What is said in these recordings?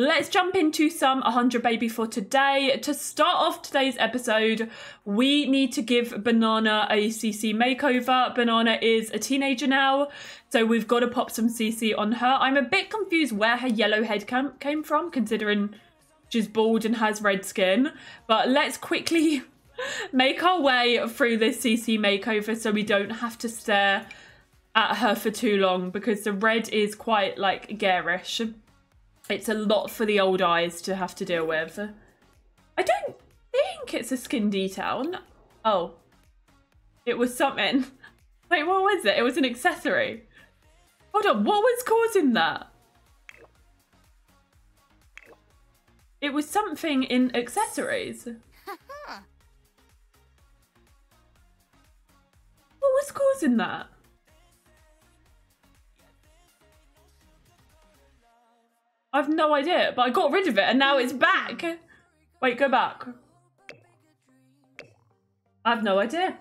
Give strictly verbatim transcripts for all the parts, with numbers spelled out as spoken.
let's jump into some one hundred Baby for today. To start off today's episode, we need to give Banana a C C makeover. Banana is a teenager now, so we've got to pop some C C on her. I'm a bit confused where her yellow head cam came from, considering she's bald and has red skin. But let's quickly make our way through this C C makeover so we don't have to stare at her for too long, because the red is quite like garish. It's a lot for the old eyes to have to deal with. I don't think it's a skin detail. Oh, it was something. Wait, what was it? It was an accessory. Hold on, what was causing that? It was something in accessories. What was causing that? I've no idea, but I got rid of it and now it's back. Wait, go back. I have no idea.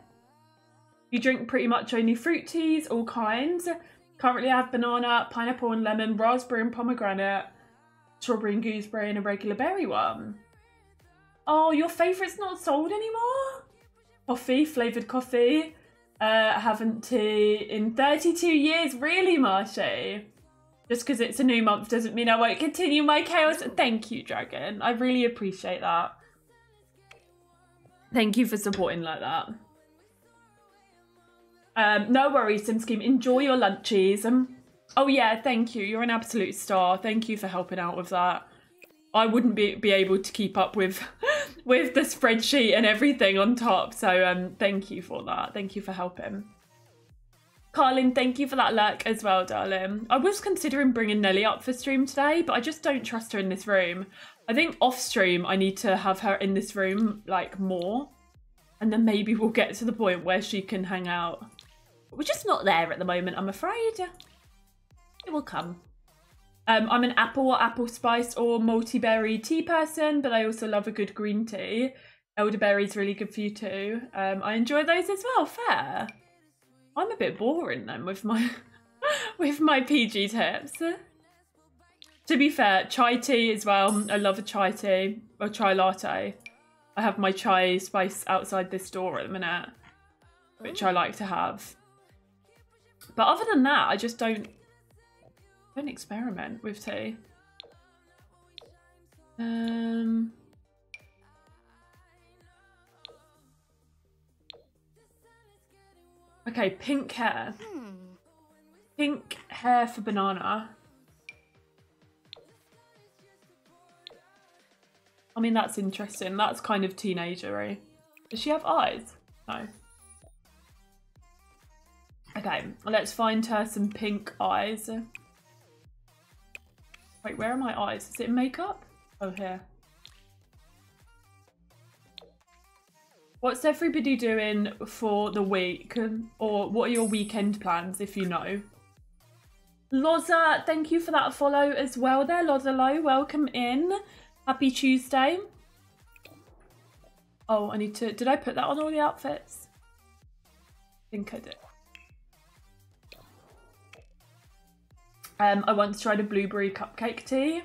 You drink pretty much only fruit teas, all kinds. Currently I have banana, pineapple and lemon, raspberry and pomegranate, strawberry and gooseberry and a regular berry one. Oh, your favourite's not sold anymore? Coffee, flavoured coffee. Uh, haven't tea in thirty-two years. Really, Marshy? Just because it's a new month doesn't mean I won't continue my chaos. Thank you, Dragon. I really appreciate that. Thank you for supporting like that. Um, no worries, Sim Scheme. Enjoy your lunchies. Um, oh, yeah, thank you. You're an absolute star. Thank you for helping out with that. I wouldn't be, be able to keep up with, with the spreadsheet and everything on top. So um, thank you for that. Thank you for helping. Carlin, thank you for that luck as well, darling. I was considering bringing Nellie up for stream today, but I just don't trust her in this room. I think off stream, I need to have her in this room, like, more. And then maybe we'll get to the point where she can hang out. But we're just not there at the moment, I'm afraid. It will come. Um, I'm an apple or apple spice or multi-berry tea person, but I also love a good green tea. Elderberry's really good for you too. Um, I enjoy those as well, fair. I'm a bit boring then with my with my P G tips. To be fair, chai tea as well. I love a chai tea or chai latte. I have my chai spice outside this door at the minute, which I like to have. But other than that, I just don't don't experiment with tea. Um. Okay, pink hair. Pink hair for Banana. I mean, that's interesting. That's kind of teenagery. Does she have eyes? No. Okay, let's find her some pink eyes. Wait, where are my eyes? Is it in makeup? Oh, here. What's everybody doing for the week? Or what are your weekend plans, if you know? Loza, thank you for that follow as well there. Loza Low, welcome in. Happy Tuesday. Oh, I need to... Did I put that on all the outfits? I think I did. Um, I once tried a blueberry cupcake tea.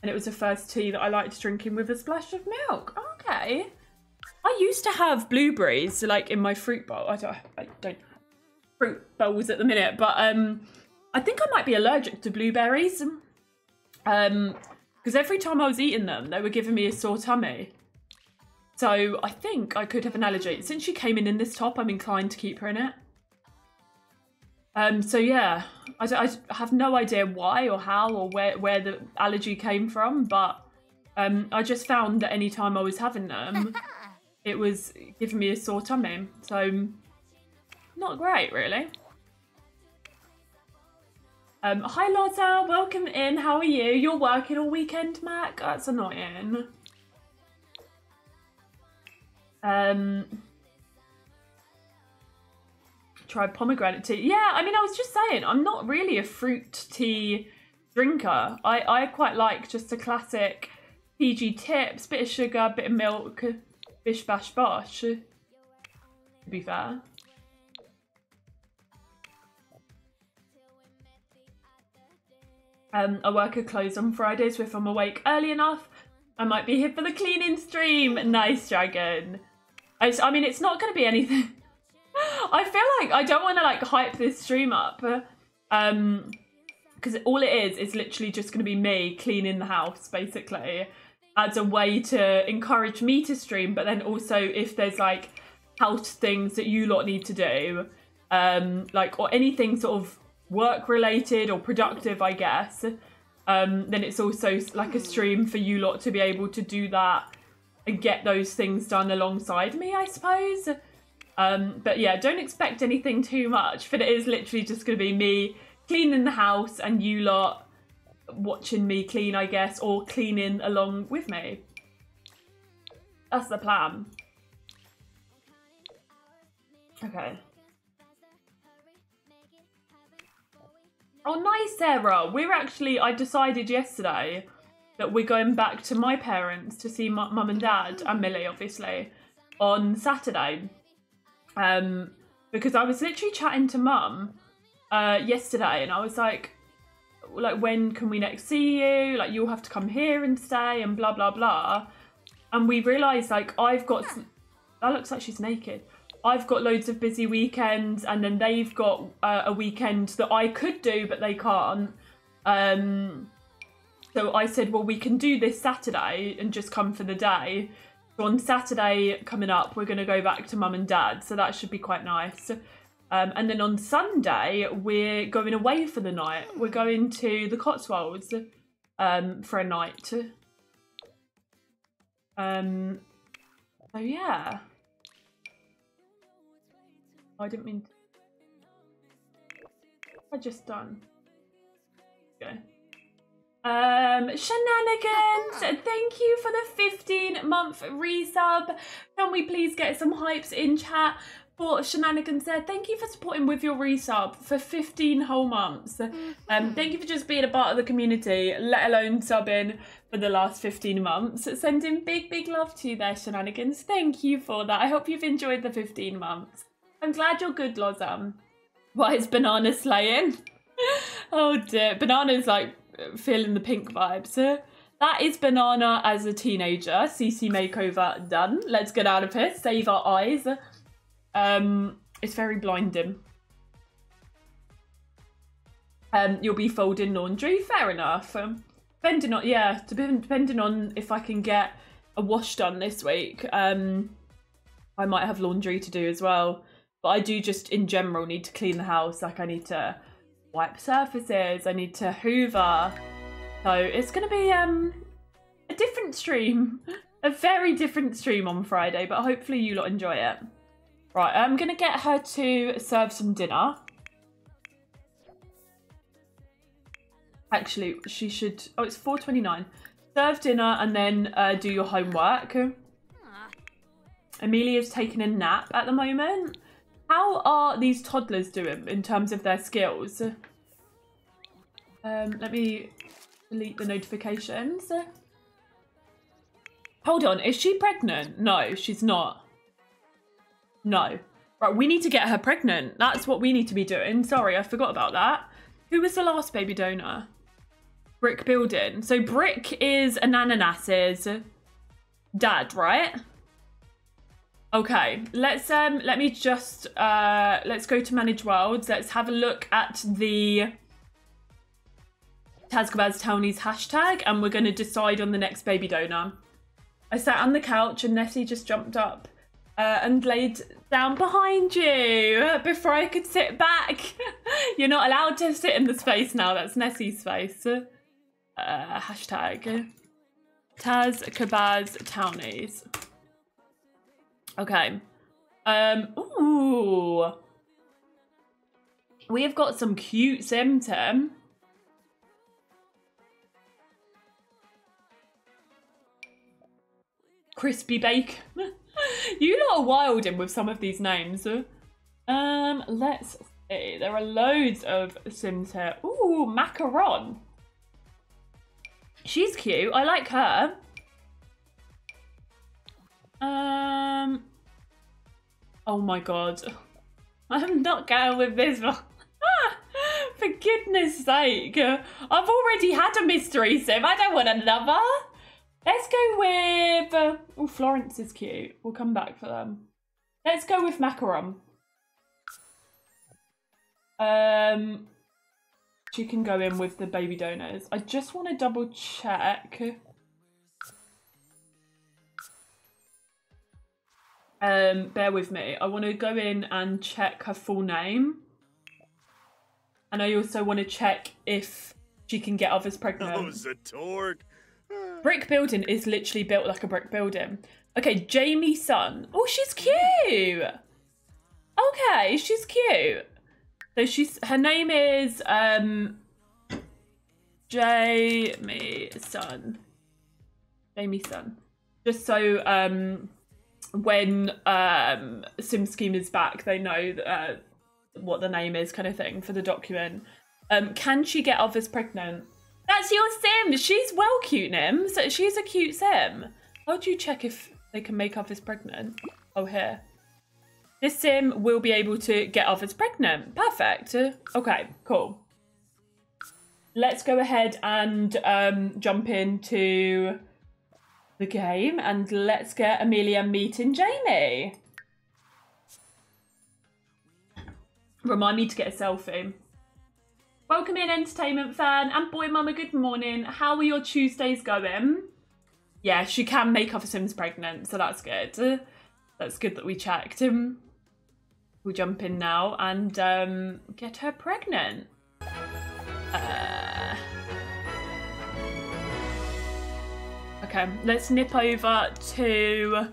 And it was the first tea that I liked drinking with a splash of milk. Okay. I used to have blueberries like in my fruit bowl. I don't, I don't have fruit bowls at the minute, but um, I think I might be allergic to blueberries. Um, because every time I was eating them, they were giving me a sore tummy. So I think I could have an allergy. Since she came in in this top, I'm inclined to keep her in it. Um, so yeah, I, don't, I have no idea why or how or where, where the allergy came from, but um, I just found that any time I was having them, it was giving me a sore tummy, so not great, really. Um, hi, Lotta. Welcome in. How are you? You're working all weekend, Mac? That's annoying. Um, try pomegranate tea. Yeah, I mean, I was just saying, I'm not really a fruit tea drinker. I, I quite like just a classic P G tips, bit of sugar, bit of milk. Bish bash bosh, to be fair. Um, I work a close on Fridays, so if I'm awake early enough, I might be here for the cleaning stream. Nice, Dragon. I, I mean, it's not going to be anything. I feel like I don't want to like hype this stream up, um, because all it is is literally just going to be me cleaning the house, basically, as a way to encourage me to stream. But then also, if there's like house things that you lot need to do, um, like or anything sort of work related or productive, I guess, um, then it's also like a stream for you lot to be able to do that and get those things done alongside me, I suppose. Um, but yeah, don't expect anything too much, but it is literally just going to be me cleaning the house and you lot watching me clean, I guess, or cleaning along with me. That's the plan. Okay. Oh, nice, Sarah. We're actually, I decided yesterday that we're going back to my parents to see my mum and dad, and Millie, obviously, on Saturday. Um, because I was literally chatting to mum uh, yesterday, and I was like, like, when can we next see you? Like, you'll have to come here and stay and blah, blah, blah. And we realised, like, I've got... That looks like she's naked. I've got loads of busy weekends, and then they've got uh, a weekend that I could do, but they can't. Um... So I said, well, we can do this Saturday and just come for the day. So on Saturday coming up, we're going to go back to mum and dad. So that should be quite nice. Um, and then on Sunday, we're going away for the night. We're going to the Cotswolds um, for a night. Um, so yeah. I didn't mean to. I just done. Okay. Um, shenanigans, thank you for the fifteen month resub. Can we please get some hypes in chat for Shenanigans there? Thank you for supporting with your resub for fifteen whole months. Um, thank you for just being a part of the community, let alone subbing for the last fifteen months. Sending big, big love to you there, Shenanigans. Thank you for that. I hope you've enjoyed the fifteen months. I'm glad you're good, Lozum. Why is Banana slaying? Oh dear, Banana's like feeling the pink vibes. That is Banana as a teenager. C C makeover done. Let's get out of here. Save our eyes. Um, it's very blinding. Um, you'll be folding laundry. Fair enough. Um, depending on, yeah, depending on if I can get a wash done this week. Um, I might have laundry to do as well. But I do just in general need to clean the house. Like I need to wipe surfaces, I need to hoover. So it's going to be um, a different stream. A very different stream on Friday, but hopefully you lot enjoy it. Right, I'm going to get her to serve some dinner. Actually, she should... Oh, it's four twenty-nine. Serve dinner and then uh, do your homework. Amelia's taking a nap at the moment. How are these toddlers doing in terms of their skills? Um, let me delete the notifications. Hold on, is she pregnant? No, she's not. No. Right, we need to get her pregnant. That's what we need to be doing. Sorry, I forgot about that. Who was the last baby donor? Brick Building. So Brick is Ananas's dad, right? Okay, let's um let me just uh let's go to Manage Worlds. Let's have a look at the Tazkabaz Townies hashtag, and we're going to decide on the next baby donor. I sat on the couch and Nessie just jumped up uh, and laid down behind you before I could sit back. You're not allowed to sit in the space now. That's Nessie's space. Uh, hashtag Tazkabaz Townies. Okay. Um, ooh. We have got some cute symptom. Crispy Bacon. You lot are wilding with some of these names. Um, let's see. There are loads of Sims here. Ooh, Macaron. She's cute. I like her. Um. Oh my god, I'm not going with this one. For goodness sake. I've already had a mystery sim. I don't want another. Let's go with... Uh, oh, Florence is cute. We'll come back for them. Let's go with Macaron. Um, she can go in with the baby donors. I just want to double check. Um, bear with me. I want to go in and check her full name. And I also want to check if she can get others pregnant. Oh, Zatorg. Brick Building is literally built like a brick building. Okay, Jamie Sun. Oh, she's cute. Okay, she's cute. So she's, her name is um, Jamie Sun. Jamie Sun. Just so um, when um, Sim Scheme is back, they know that, uh, what the name is, kind of thing, for the document. Um, can she get others pregnant? That's your sim. She's well cute, Nim. So she's a cute sim. How do you check if they can make others pregnant? Oh, here. This sim will be able to get others pregnant. Perfect. Okay, cool. Let's go ahead and um, jump into the game and let's get Amelia meeting Jamie. Remind me to get a selfie. Welcome in, entertainment fan. And boy mama, good morning. How are your Tuesdays going? Yeah, she can make other sims pregnant, so that's good. That's good that we checked. We'll jump in now and um, get her pregnant. Uh... Okay, let's nip over to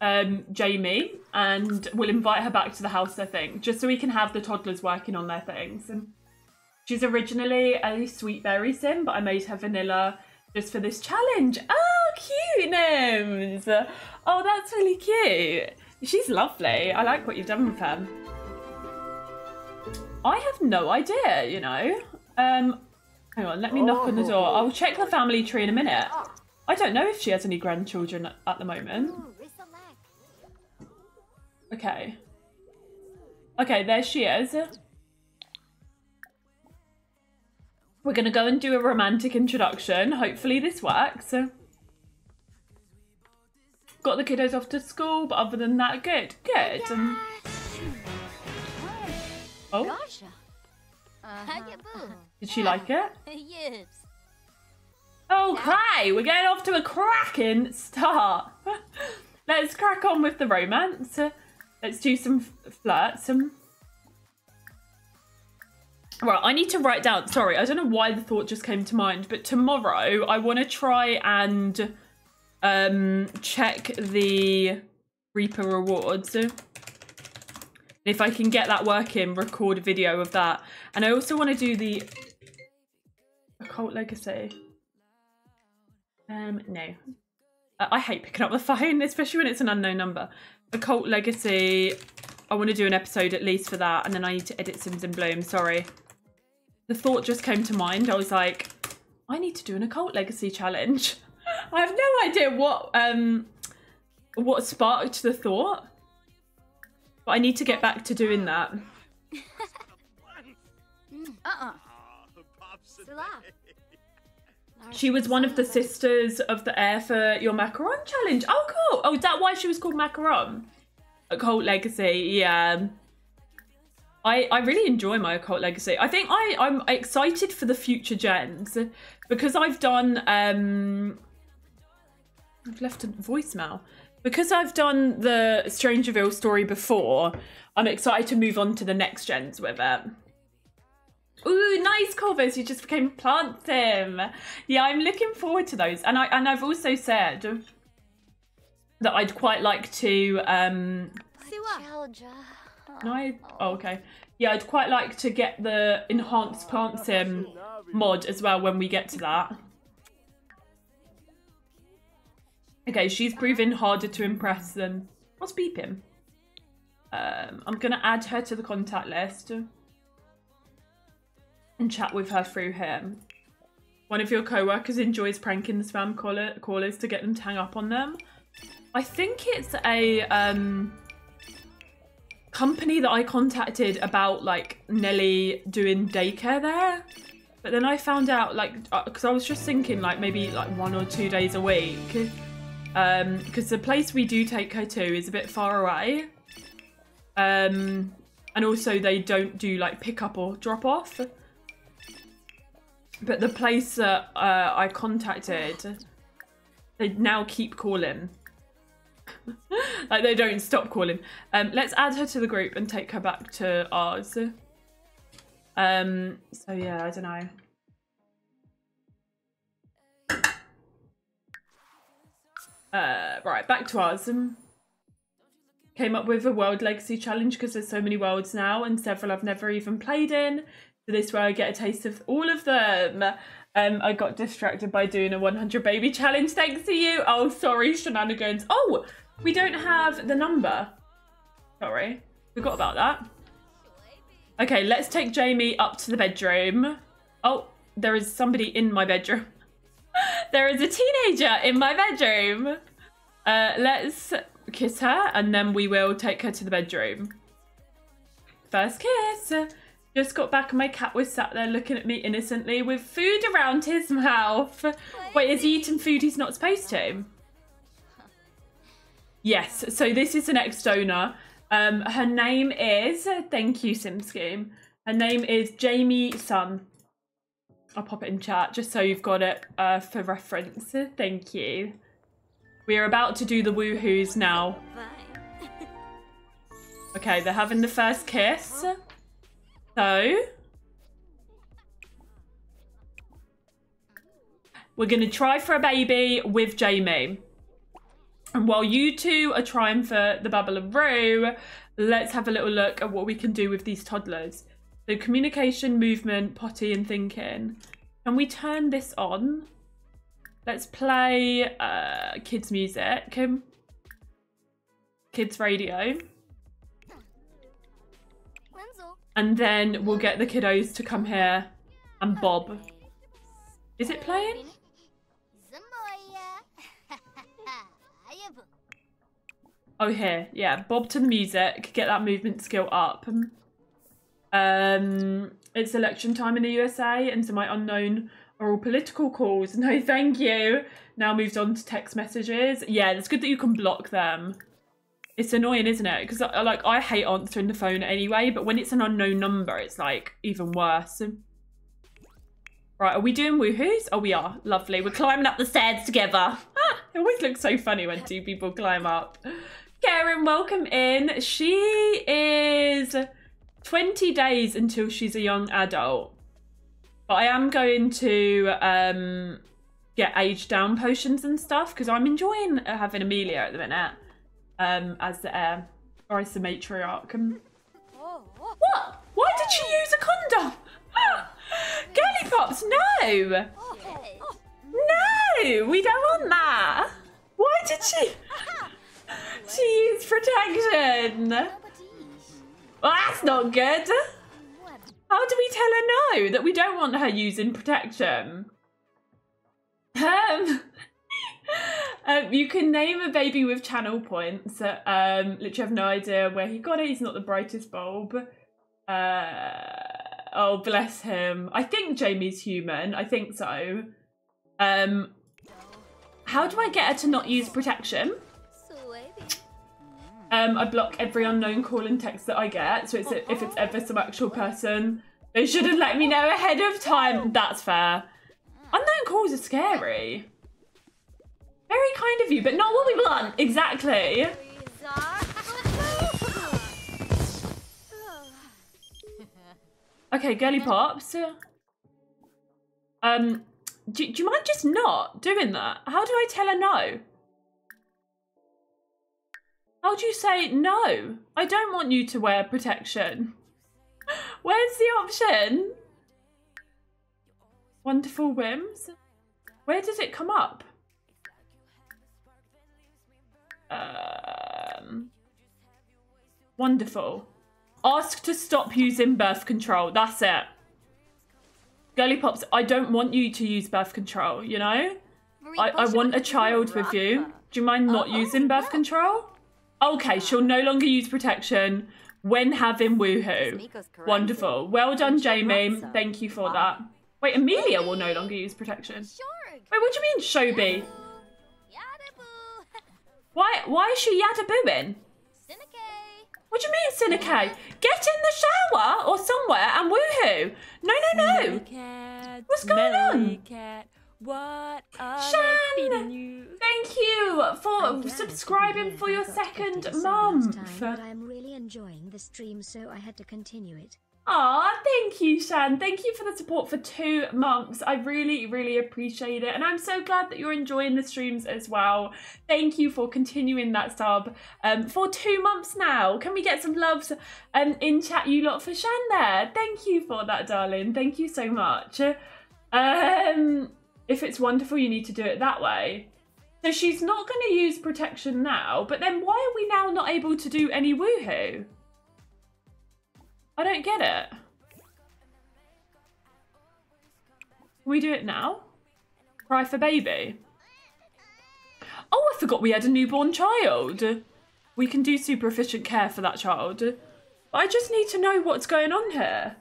um, Jamie and we'll invite her back to the house, I think, just so we can have the toddlers working on their things. And she's originally a sweet berry sim, but I made her vanilla just for this challenge. Oh, cute names. Oh, that's really cute. She's lovely. I like what you've done with her. I have no idea, you know. Um, hang on, let me oh. knock on the door. I'll check the family tree in a minute. I don't know if she has any grandchildren at the moment. Okay. Okay, there she is. We're going to go and do a romantic introduction. Hopefully this works. Got the kiddos off to school, but other than that, good. Good. Um, oh. Did she like it? Yes. Okay, we're getting off to a cracking start. Let's crack on with the romance. Let's do some flirts. Some... Right, I need to write down, sorry, I don't know why the thought just came to mind, but tomorrow I want to try and um, check the Reaper Rewards. If I can get that working, record a video of that. And I also want to do the Occult Legacy. Um, no. I hate picking up the phone, especially when it's an unknown number. Occult Legacy, I want to do an episode at least for that, and then I need to edit Sims in Bloom, sorry. The thought just came to mind. I was like, I need to do an Occult Legacy challenge. I have no idea what um, what sparked the thought, but I need to get back to doing that. Uh-uh. She was one of the sisters of the Air for Your Macaron challenge. Oh, cool. Oh, is that why she was called Macaron? Occult Legacy, yeah. I, I really enjoy my Occult Legacy. I think I, I'm excited for the future gens because I've done... Um, I've left a voicemail. Because I've done the StrangerVille story before, I'm excited to move on to the next gens with it. Ooh, nice, Corvus. You just became plant sim. Yeah, I'm looking forward to those. And, I, and I've also said... that I'd quite like to um no, I, oh okay yeah I'd quite like to get the enhanced plant sim mod as well when we get to that. Okay, she's proving harder to impress than what's beeping. um I'm gonna add her to the contact list and chat with her through him. One of your co-workers enjoys pranking the spam caller callers to get them to hang up on them. I think it's a um, company that I contacted about like Nellie doing daycare there. But then I found out, like, because I was just thinking like maybe like one or two days a week. Um, because the place we do take her to is a bit far away. Um, and also they don't do like pick up or drop off. But the place that uh, I contacted, they now keep calling. Like they don't stop calling. Um, let's add her to the group and take her back to ours. Um, so yeah, I don't know. Uh, right, back to ours. Came up with a World Legacy challenge because there's so many worlds now and several I've never even played in. So this way I get a taste of all of them. Um, I got distracted by doing a one hundred baby challenge. Thanks to you. Oh, sorry, shenanigans. Oh, we don't have the number. Sorry, forgot about that. Okay, let's take Jamie up to the bedroom. Oh, there is somebody in my bedroom. There is a teenager in my bedroom. Uh, let's kiss her and then we will take her to the bedroom. First kiss. Just got back and my cat was sat there looking at me innocently with food around his mouth. Wait, is he eating food he's not supposed to? Yes, so this is the next owner. Um, her name is, thank you, Simskim. Her name is Jamie Sun. I'll pop it in chat just so you've got it uh, for reference. Thank you. We are about to do the woohoos now. Okay, they're having the first kiss. So, we're going to try for a baby with Jamie. And while you two are trying for the Babaloo, let's have a little look at what we can do with these toddlers. So, communication, movement, potty and thinking. Can we turn this on? Let's play uh, kids music. Kids radio. And then we'll get the kiddos to come here and bob. Is it playing? Oh, here. Yeah, bob to the music. Get that movement skill up. Um, it's election time in the U S A, and so my unknown are all political calls. No, thank you. Now moved on to text messages. Yeah, it's good that you can block them. It's annoying, isn't it? Because like I hate answering the phone anyway, but when it's an unknown number, it's like even worse. Right, are we doing woohoos? Oh, we are. Lovely. We're climbing up the stairs together. Ah, it always looks so funny when two people climb up. Karen, welcome in. She is twenty days until she's a young adult. But I am going to um, get age down potions and stuff because I'm enjoying having Amelia at the minute. Um, as the heir, or as the matriarch. Um, what? Why did she use a condom? Girlie Pops, no! No! We don't want that! Why did she? She used protection! Well, that's not good! How do we tell her no? That we don't want her using protection? Um... Um, you can name a baby with channel points. Um, literally have no idea where he got it. He's not the brightest bulb. Uh, oh, bless him. I think Jamie's human. I think so. Um, how do I get her to not use protection? Um, I block every unknown call and text that I get. So it's, if it's ever some actual person, they should have let me know ahead of time. That's fair. Unknown calls are scary. Very kind of you, but not what we want. Exactly. Okay, Girlie Pops. Um, do, do you mind just not doing that? How do I tell her no? How do you say no? I don't want you to wear protection. Where's the option? Wonderful Whims. Where does it come up? Um, wonderful. Ask to stop using birth control. That's it. Girlie Pops, I don't want you to use birth control, you know? I, I want a child with you. Do you mind not using birth control? Okay, she'll no longer use protection. Win, have him, woohoo. Wonderful. Well done, Jamie. Thank you for that. Wait, Amelia will no longer use protection. Wait, what do you mean, Shobi? Why, why is she yadabooing? What do you mean, Sinikay? Get in the shower or somewhere and woohoo. No, no, no. What's going on? What Shan, you. Thank you for subscribing for your second month. I'm really enjoying the stream, so I had to continue it. Aw, thank you, Shan. Thank you for the support for two months. I really, really appreciate it. And I'm so glad that you're enjoying the streams as well. Thank you for continuing that sub um, for two months now. Can we get some loves um, in chat, you lot, for Shan there? Thank you for that, darling. Thank you so much. Um... If it's wonderful, you need to do it that way. So she's not going to use protection now, but then why are we now not able to do any woohoo? I don't get it. Can we do it now? Cry for baby. Oh, I forgot we had a newborn child. We can do super efficient care for that child. But I just need to know what's going on here.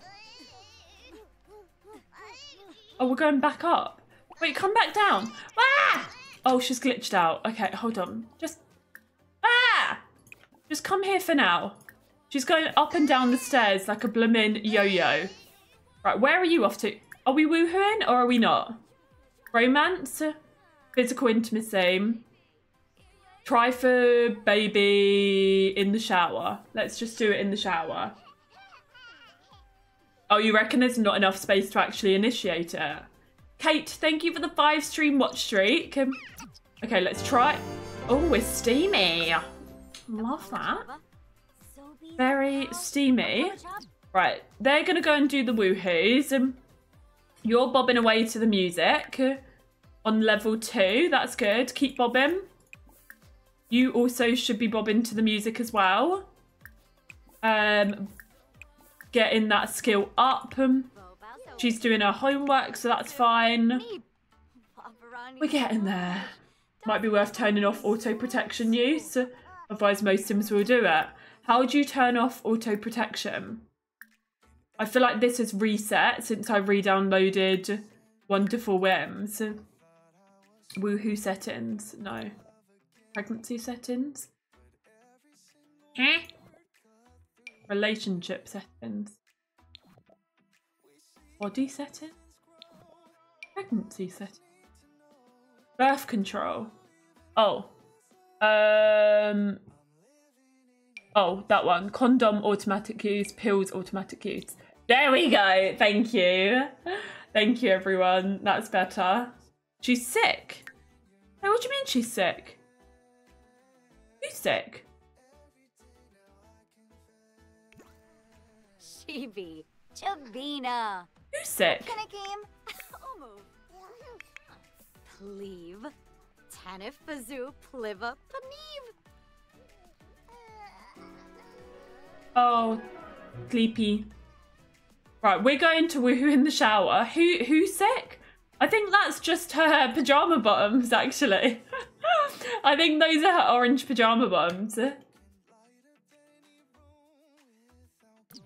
Oh, we're going back up. Wait, come back down. Ah! Oh, she's glitched out. Okay, hold on. Just... Ah! Just come here for now. She's going up and down the stairs like a bloomin' yo-yo. Right, where are you off to? Are we woohooing or are we not? Romance? Physical intimacy? Try for baby in the shower. Let's just do it in the shower. Oh, you reckon there's not enough space to actually initiate it? Kate, thank you for the five stream watch streak. Okay, let's try. Oh, it's steamy. Love that. Very steamy. Right, they're going to go and do the woohoos. You're bobbing away to the music on level two. That's good. Keep bobbing. You also should be bobbing to the music as well. Um, getting that skill up. She's doing her homework, so that's fine. We're getting there. Might be worth turning off auto protection use, otherwise most Sims will do it. How do you turn off auto protection? I feel like this has reset since I re-downloaded Wonderful Whims. Woohoo settings, no. Pregnancy settings. Eh? Relationship settings. Body setting, pregnancy setting, birth control. Oh, um, oh, that one. Condom automatic use, pills automatic use. There we go. Thank you, thank you, everyone. That's better. She's sick. Hey, what do you mean she's sick? Who's sick? She be Chavina. Who's sick? Can I game? Pleve. Tanif Bazoo Pliva Paneev. Oh, sleepy. Right, we're going to woohoo in the shower. Who who's sick? I think that's just her pajama bottoms, actually. I think those are her orange pajama bottoms.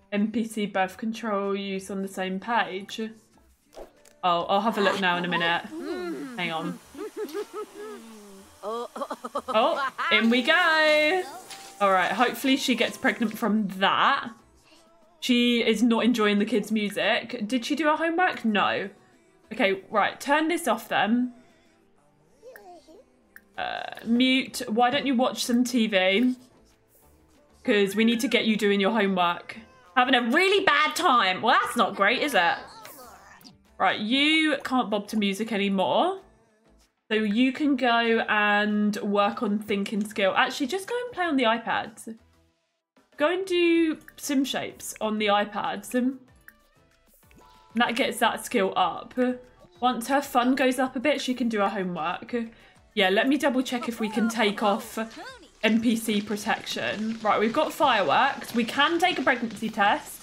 N P C birth control use on the same page. Oh, I'll have a look now in a minute. Hang on. Oh, in we go. All right, hopefully she gets pregnant from that. She is not enjoying the kids' music. Did she do her homework? No. Okay, right, turn this off then. Uh, mute. Why don't you watch some T V? Because we need to get you doing your homework. Having a really bad time. Well, that's not great, is it? Right, you can't bob to music anymore. So you can go and work on thinking skill. Actually, just go and play on the iPads. Go and do sim shapes on the iPads. And that gets that skill up. Once her fun goes up a bit, she can do her homework. Yeah, let me double check if we can take off N P C protection. Right, we've got fireworks. We can take a pregnancy test.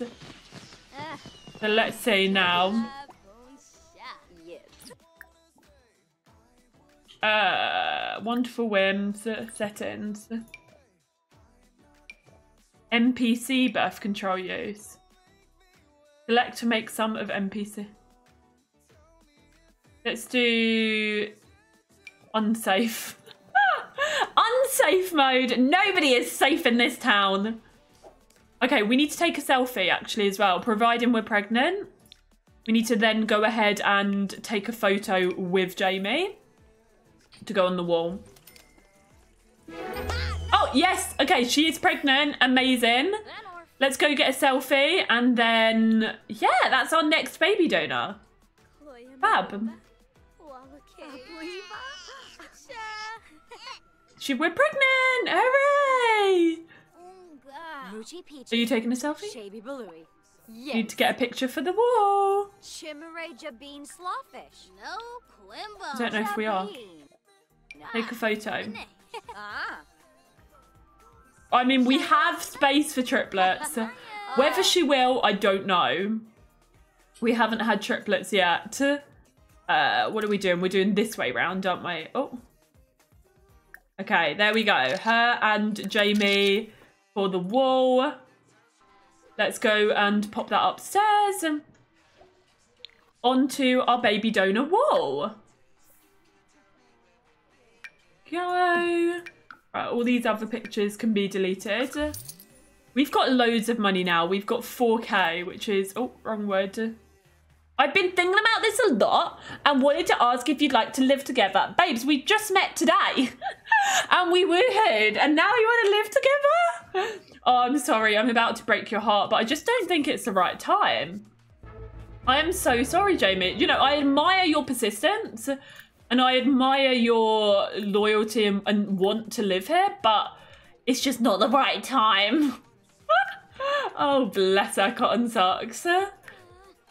So let's see now. Uh, Wonderful Whims settings. N P C birth control use. Select to make some of N P C. Let's do unsafe. Unsafe mode. Nobody is safe in this town. Okay, we need to take a selfie actually as well, providing we're pregnant. We need to then go ahead and take a photo with Jamie to go on the wall. Oh, yes. Okay, she is pregnant. Amazing. Let's go get a selfie and then, yeah, that's our next baby donor. Fab. She, we're pregnant. Hooray. Are you taking a selfie? Yes. Need to get a picture for the wall. I don't know if we are. Take a photo. I mean, we have space for triplets. Whether she will, I don't know. We haven't had triplets yet. Uh, what are we doing? We're doing this way round, aren't we? Oh. Okay, there we go. Her and Jamie for the wall. Let's go and pop that upstairs and onto our baby donor wall. Go. Right, all these other pictures can be deleted. We've got loads of money now. We've got four K, which is... Oh, wrong word. I've been thinking about this a lot and wanted to ask if you'd like to live together. Babes, we just met today and we woohooed and now you want to live together? Oh, I'm sorry. I'm about to break your heart, but I just don't think it's the right time. I am so sorry, Jamie. You know, I admire your persistence and I admire your loyalty and, and want to live here, but it's just not the right time. Oh, bless our cotton socks.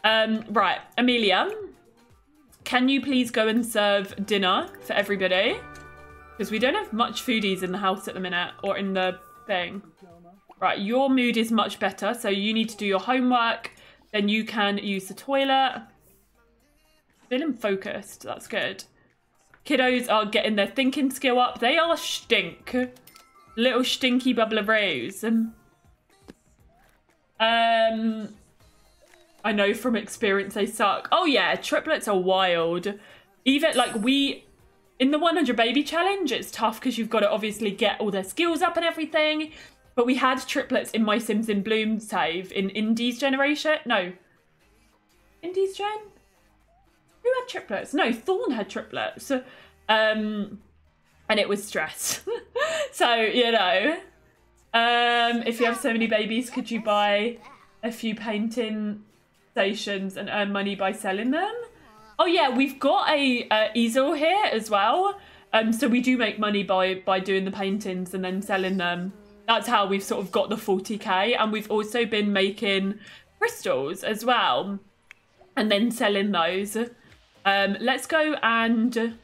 Um, right, Amelia, can you please go and serve dinner for everybody? Because we don't have much foodies in the house at the minute or in the thing. Right, your mood is much better, so you need to do your homework. Then you can use the toilet. Feeling focused, that's good. Kiddos are getting their thinking skill up. They are stink. Little stinky bubbleroos. Um, um, I know from experience they suck. Oh yeah, triplets are wild. Even like we... In the one hundred baby challenge, it's tough because you've got to obviously get all their skills up and everything. But we had triplets in my Sims in Bloom save in Indy's generation. No. Indy's gen? Who had triplets? No, Thorn had triplets. Um, and it was stress. So, you know. Um, if you have so many babies, could you buy a few painting stations and earn money by selling them? Oh, yeah, we've got a uh, easel here as well. Um, so we do make money by, by doing the paintings and then selling them. That's how we've sort of got the forty K, and we've also been making crystals as well and then selling those. Um, let's go and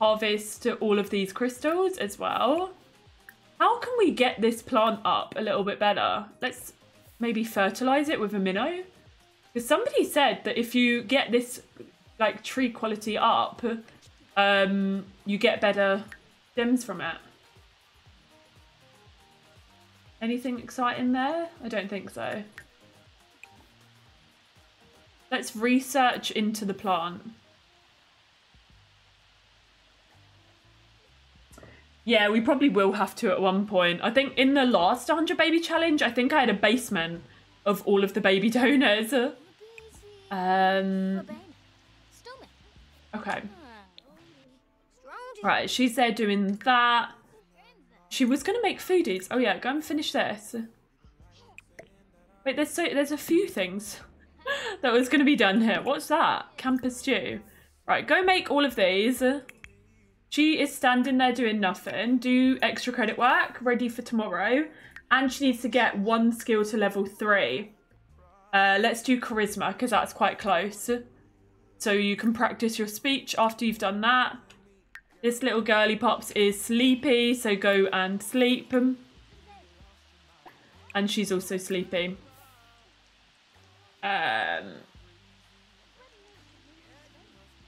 harvest all of these crystals as well. How can we get this plant up a little bit better? Let's maybe fertilize it with a minnow. Because somebody said that if you get this like tree quality up, um, you get better stems from it. Anything exciting there? I don't think so. Let's research into the plant. Yeah, we probably will have to at one point. I think in the last one hundred baby challenge, I think I had a basement of all of the baby donors. Um, okay. Right, she's there doing that. She was going to make foodies. Oh yeah, go and finish this. Wait, there's so there's a few things that was going to be done here. What's that? Campus stew. Right, go make all of these. She is standing there doing nothing. Do extra credit work, ready for tomorrow. And she needs to get one skill to level three. Uh, let's do charisma, because that's quite close. So you can practice your speech after you've done that. This little girly pops is sleepy, so go and sleep. And she's also sleepy. Um,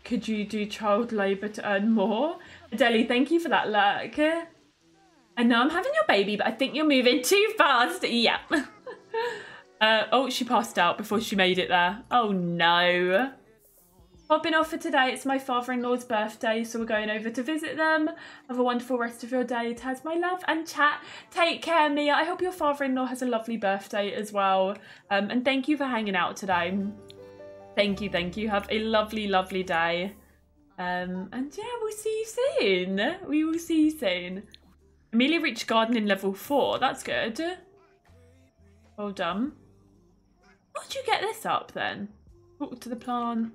could you do child labour to earn more? Adeli, thank you for that lurk. I know I'm having your baby, but I think you're moving too fast. Yep. Uh, oh, she passed out before she made it there. Oh, no. I've been off for today. It's my father-in-law's birthday, so we're going over to visit them. Have a wonderful rest of your day, Taz, my love, and chat. Take care, Mia. I hope your father-in-law has a lovely birthday as well. Um, and thank you for hanging out today. Thank you, thank you. Have a lovely, lovely day. Um, and yeah, we'll see you soon. We will see you soon. Amelia reached gardening level four. That's good. Well done. How did you get this up then? Talk to the plant.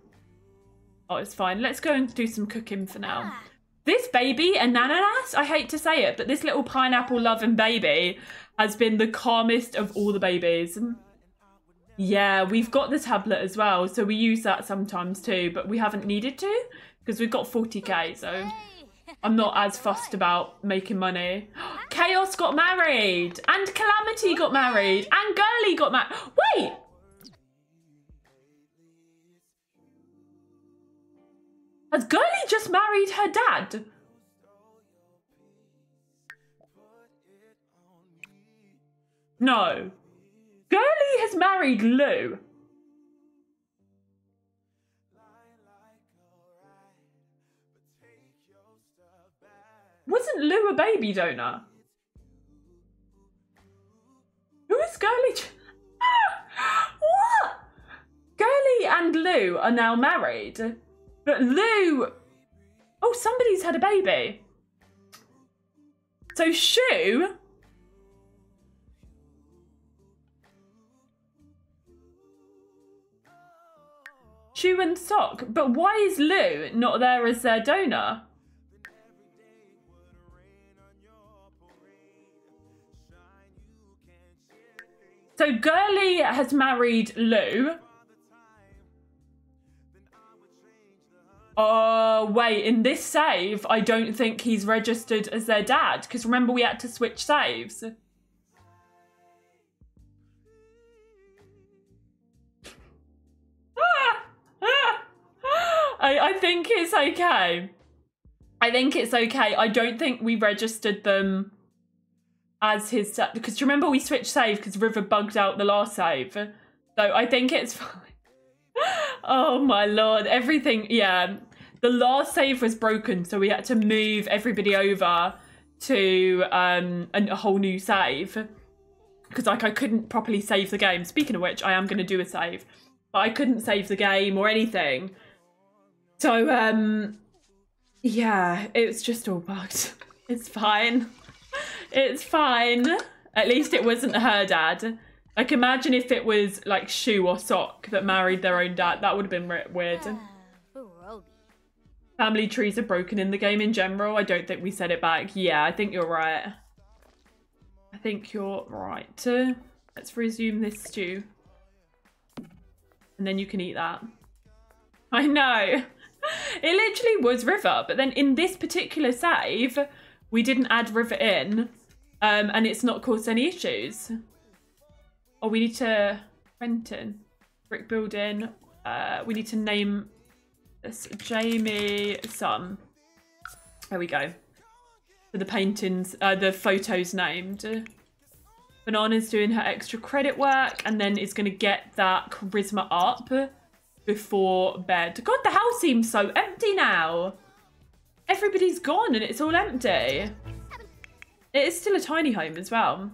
Oh, it's fine. Let's go and do some cooking for now. Ah. This baby, Ananas, I hate to say it, but this little pineapple loving baby has been the calmest of all the babies. Yeah, we've got the tablet as well, so we use that sometimes too, but we haven't needed to because we've got forty K, so I'm not as fussed about making money. Chaos got married, and Calamity got married, and Girlie got married. Wait! Has Girlie just married her dad? No. Girlie has married Lou. Wasn't Lou a baby donor? Who is Girlie? What? Girlie and Lou are now married. But Lou, oh, somebody's had a baby. So Shu, Shu and Sock. But why is Lou not there as their donor? So Girlie has married Lou. Oh, wait, in this save, I don't think he's registered as their dad. Because remember, we had to switch saves. Ah, ah, I, I think it's okay. I think it's okay. I don't think we registered them as his dad. Because remember, we switched save because River bugged out the last save. So I think it's fine. Oh, my Lord. Everything, yeah. The last save was broken, so we had to move everybody over to um, a whole new save because, like, I couldn't properly save the game. Speaking of which, I am going to do a save, but I couldn't save the game or anything. So, um, yeah, it's just all bugged. It's fine. It's fine. At least it wasn't her dad. Like, imagine if it was, like, Shu or Sock that married their own dad. That would have been weird. Uh, Family trees are broken in the game in general. I don't think we said it back. Yeah, I think you're right. I think you're right. Uh, let's resume this stew. And then you can eat that. I know. It literally was River. But then in this particular save, we didn't add River in. Um, and it's not caused any issues. Oh, we need to... Quentin. Brick Building. Uh, we need to name this Jamie Sun. There we go. For the paintings, uh, the photos named. Banana's doing her extra credit work and then is going to get that charisma up before bed. God, the house seems so empty now. Everybody's gone and it's all empty. It is still a tiny home as well.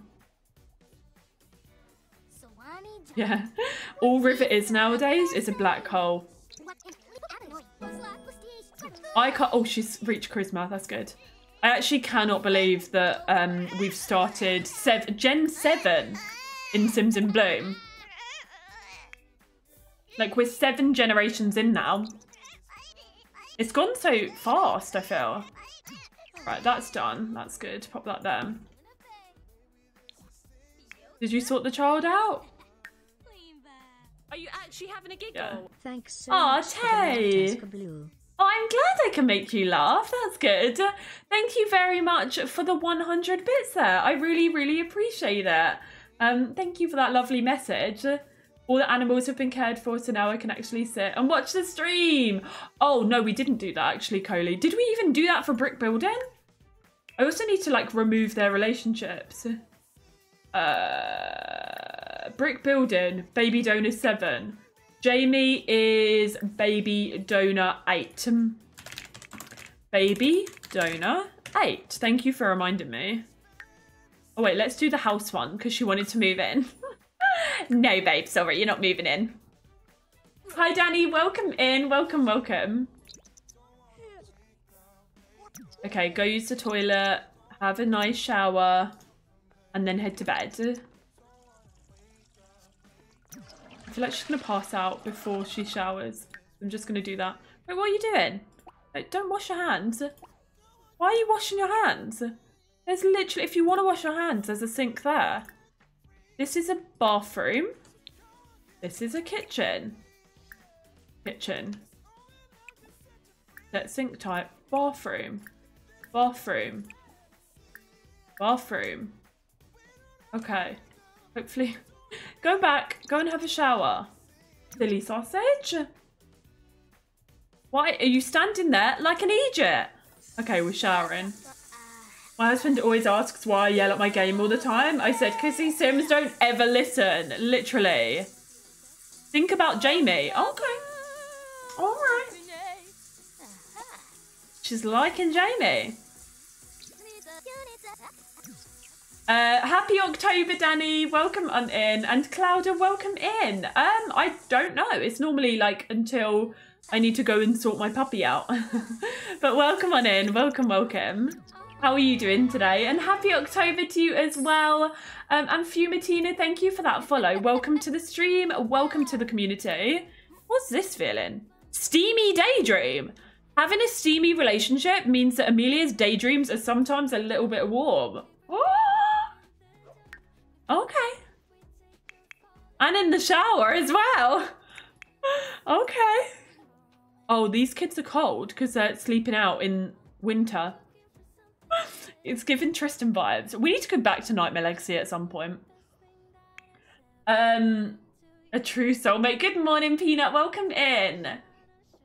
Yeah, all River is nowadays is a black hole. I can't, oh, she's reached charisma, that's good. I actually cannot believe that um, we've started sev Gen seven in Sims in Bloom. Like, we're seven generations in now. It's gone so fast, I feel. Right, that's done, that's good, pop that there. Did you sort the child out? Are you actually having a giggle? Yeah. Thanks so Aw, much Tay. Oh, I'm glad I can make you laugh. That's good. Thank you very much for the one hundred bits there. I really, really appreciate it. Um, thank you for that lovely message. All the animals have been cared for, so now I can actually sit and watch the stream. Oh, no, we didn't do that, actually, Coley. Did we even do that for Brick Building? I also need to like remove their relationships. Uh, Brick Building, baby donor seven. Jamie is baby donor eight. Baby donor eight. Thank you for reminding me. Oh wait, let's do the house one because she wanted to move in. No, babe, sorry, you're not moving in. Hi, Danny. Welcome in. Welcome, welcome. Okay, go use the toilet, have a nice shower, and then head to bed. I feel like she's going to pass out before she showers. I'm just going to do that. Wait, what are you doing? Like, don't wash your hands. Why are you washing your hands? There's literally, if you want to wash your hands, there's a sink there. This is a bathroom. This is a kitchen. Kitchen. Set sink type. Bathroom. Bathroom. Bathroom. Okay. Hopefully. Go back. Go and have a shower. Silly sausage. Why are you standing there like an idiot? Okay, we're showering. My husband always asks why I yell at my game all the time. I said, because these Sims don't ever listen. Literally. Think about Jamie. Okay. All right. She's liking Jamie. Uh, happy October, Danny. Welcome on in. And Claudia, welcome in. Um, I don't know. It's normally like until I need to go and sort my puppy out. But welcome on in. Welcome, welcome. How are you doing today? And happy October to you as well. Um, and Fumatina, thank you for that follow. Welcome to the stream. Welcome to the community. What's this feeling? Steamy daydream. Having a steamy relationship means that Amelia's daydreams are sometimes a little bit warm. Ooh. Okay. And in the shower as well. Okay. Oh, these kids are cold because they're sleeping out in winter. It's giving Tristan vibes. We need to go back to Nightmare Legacy at some point. Um, a true soulmate. Good morning, Peanut. Welcome in.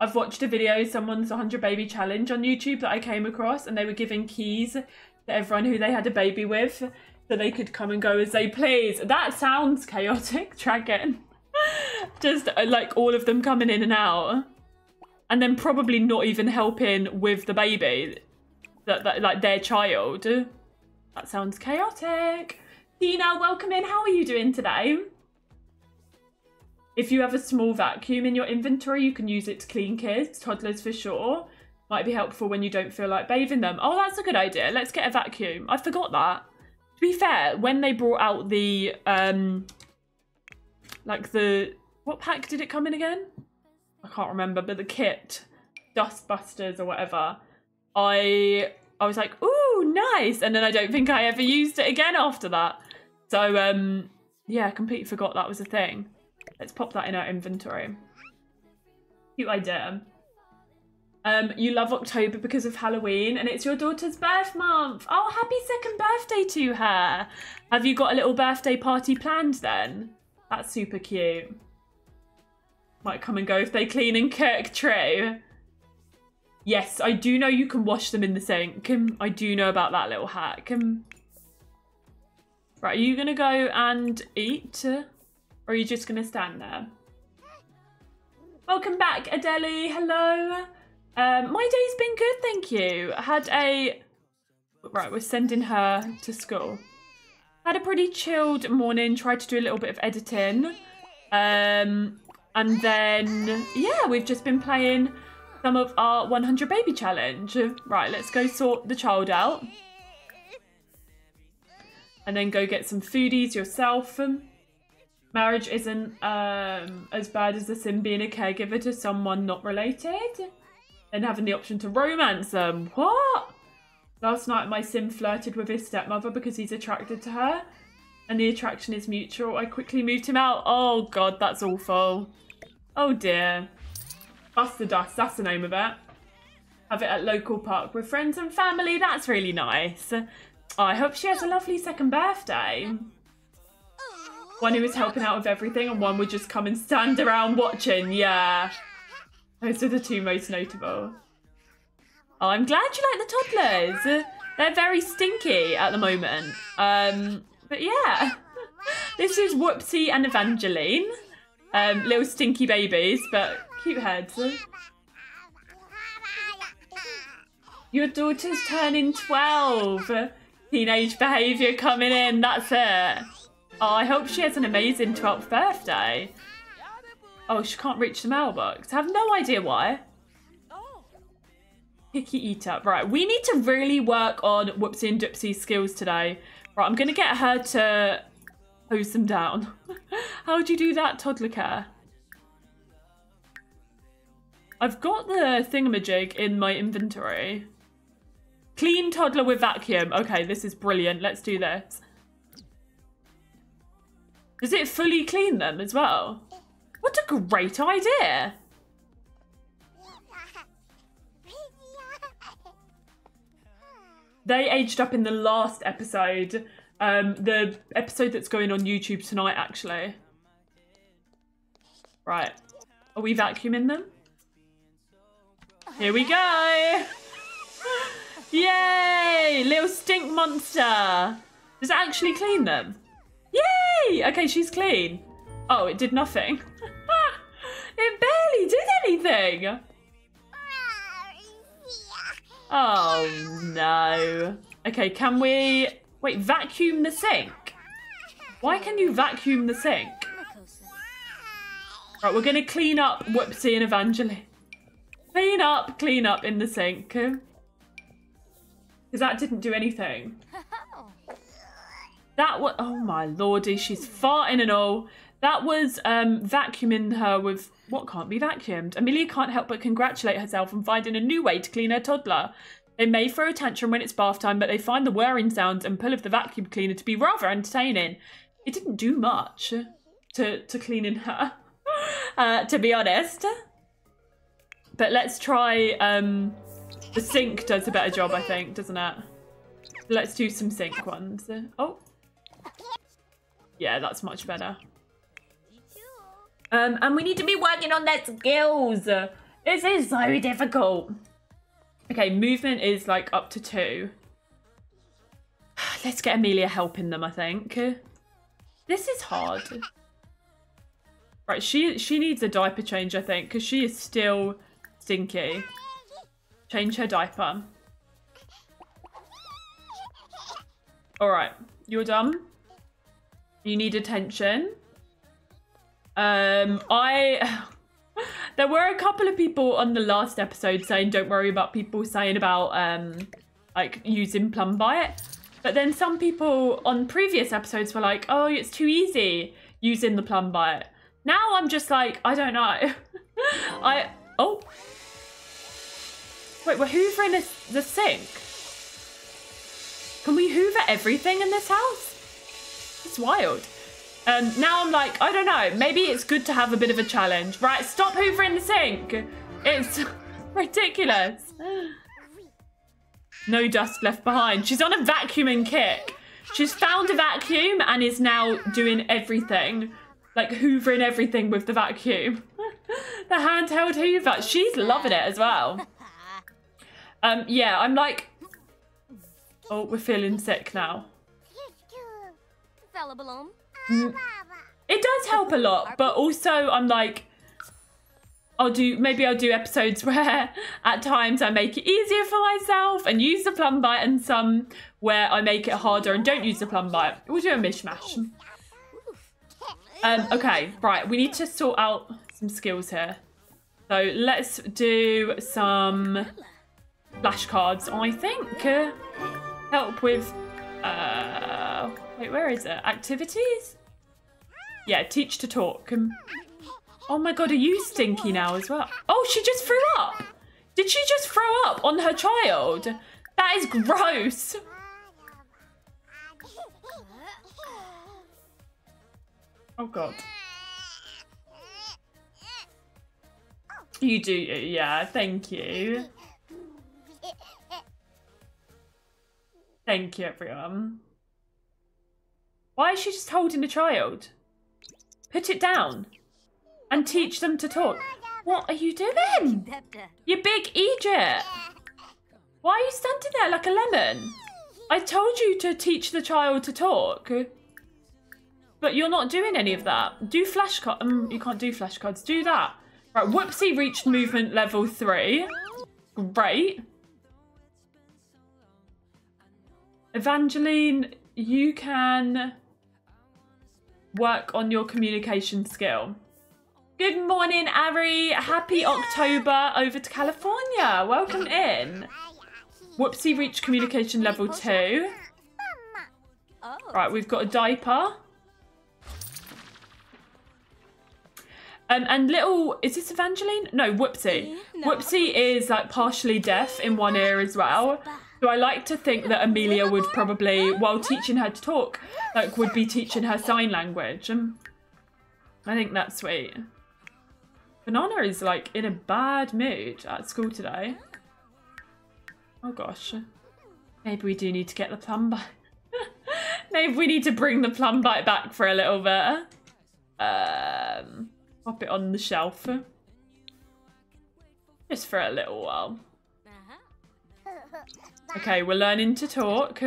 I've watched a video, someone's one hundred baby challenge on YouTube that I came across, and they were giving keys to everyone who they had a baby with so they could come and go as they please. That sounds chaotic, dragon. Just like all of them coming in and out. And then probably not even helping with the baby. That, that, like their child. That sounds chaotic. Tina, welcome in. How are you doing today? If you have a small vacuum in your inventory, you can use it to clean kids, toddlers for sure. Might be helpful when you don't feel like bathing them. Oh, that's a good idea. Let's get a vacuum. I forgot that. To be fair, when they brought out the, um, like the, what pack did it come in again? I can't remember, but the kit, Dustbusters or whatever. I I was like, ooh, nice, and then I don't think I ever used it again after that. So um, yeah, I completely forgot that was a thing. Let's pop that in our inventory. Cute idea. Um, you love October because of Halloween, and it's your daughter's birth month. Oh, happy second birthday to her! Have you got a little birthday party planned then? That's super cute. Might come and go if they clean and cook. True. Yes, I do know you can wash them in the sink. I do know about that little hack. Right, are you going to go and eat? Or are you just going to stand there? Welcome back, Adeli. Hello. Um, my day's been good, thank you. I had a... Right, we're sending her to school. Had a pretty chilled morning. Tried to do a little bit of editing. Um, and then, yeah, we've just been playing... some of our one hundred baby challenge. Right, let's go sort the child out. And then go get some foodies yourself. Marriage isn't um, as bad as the Sim being a caregiver to someone not related. And having the option to romance them. What? Last night my Sim flirted with his stepmother because he's attracted to her. And the attraction is mutual. I quickly moved him out. Oh God, that's awful. Oh dear. Bust the Dust, that's the name of it. Have it at local park with friends and family. That's really nice. Oh, I hope she has a lovely second birthday. One who is helping out with everything and one would just come and stand around watching. Yeah. Those are the two most notable. Oh, I'm glad you like the toddlers. They're very stinky at the moment. Um, but yeah, this is Whoopsie and Evangeline. Um, little stinky babies, but cute heads. Your daughter's turning twelve. Teenage behaviour coming in, that's it. Oh, I hope she has an amazing twelfth birthday. Oh, she can't reach the mailbox. I have no idea why. Picky eater. Right, we need to really work on Whoopsie and Doopsie's skills today. Right, I'm going to get her to hose them down. How do you do that, toddler care? I've got the thingamajig in my inventory. Clean toddler with vacuum. Okay, this is brilliant. Let's do this. Does it fully clean them as well? What a great idea. They aged up in the last episode. Um, the episode that's going on YouTube tonight, actually. Right. Are we vacuuming them? Here we go. Yay! Little stink monster. Does it actually clean them? Yay! Okay, she's clean. Oh, it did nothing. It barely did anything. Oh, no. Okay, can we... Wait, vacuum the sink? Why can you vacuum the sink? Right, we're going to clean up Whoopsie and Evangeline. Clean up, clean up in the sink. Because that didn't do anything. That was, oh my lordy, she's farting and all. That was um, vacuuming her with what can't be vacuumed. Amelia can't help but congratulate herself on finding a new way to clean her toddler. They may throw a tantrum when it's bath time, but they find the whirring sounds and pull of the vacuum cleaner to be rather entertaining. It didn't do much to, to cleaning her, uh, to be honest. But let's try... Um, the sink does a better job, I think, doesn't it? Let's do some sink ones. Oh. Yeah, that's much better. Um, and we need to be working on their skills. This is so difficult. Okay, movement is like up to two. Let's get Amelia helping them, I think. This is hard. Right, she, she needs a diaper change, I think, because she is still stinky. Change her diaper. All right, you're done. You need attention. Um, I... There were a couple of people on the last episode saying, don't worry about people saying about, um, like, using Plum Bite. But then some people on previous episodes were like, oh, it's too easy using the Plum Bite. Now I'm just like, I don't know. I... Oh... Wait, we're hoovering the, the sink. Can we hoover everything in this house? It's wild. Um, now I'm like, I don't know. Maybe it's good to have a bit of a challenge. Right, stop hoovering the sink. It's ridiculous. No dust left behind. She's on a vacuuming kick. She's found a vacuum and is now doing everything. Like hoovering everything with the vacuum. The handheld hoover. She's loving it as well. Um, yeah, I'm like... Oh, we're feeling sick now. Mm. It does help a lot, but also I'm like... I'll do... Maybe I'll do episodes where at times I make it easier for myself and use the Plum Bite, and some where I make it harder and don't use the Plum Bite. We'll do a mishmash. Um, okay, right. We need to sort out some skills here. So let's do some... flashcards, I think. Uh, help with, uh, wait, where is it? Activities? Yeah, teach to talk. Um, oh my God, are you stinky now as well? Oh, she just threw up. Did she just throw up on her child? That is gross. Oh God. You do, yeah, thank you. Thank you, everyone. Why is she just holding a child? Put it down and teach them to talk. What are you doing? You big idiot. Why are you standing there like a lemon? I told you to teach the child to talk. But you're not doing any of that. Do flashcards. Um, you can't do flashcards. Do that. Right, Whoopsie reached movement level three. Great. Evangeline, you can work on your communication skill. Good morning, Ari. Happy October over to California. Welcome in. Whoopsie reached communication level two. Right, we've got a diaper. Um, and little, is this Evangeline? No, Whoopsie. Whoopsie is like partially deaf in one ear as well. So I like to think that Amelia would probably, while teaching her to talk, like would be teaching her sign language. Um, I think that's sweet. Banana is like in a bad mood at school today. Oh gosh. Maybe we do need to get the plumber. Maybe we need to bring the plumber back for a little bit. Um... Pop it on the shelf. Just for a little while. Okay, we're learning to talk.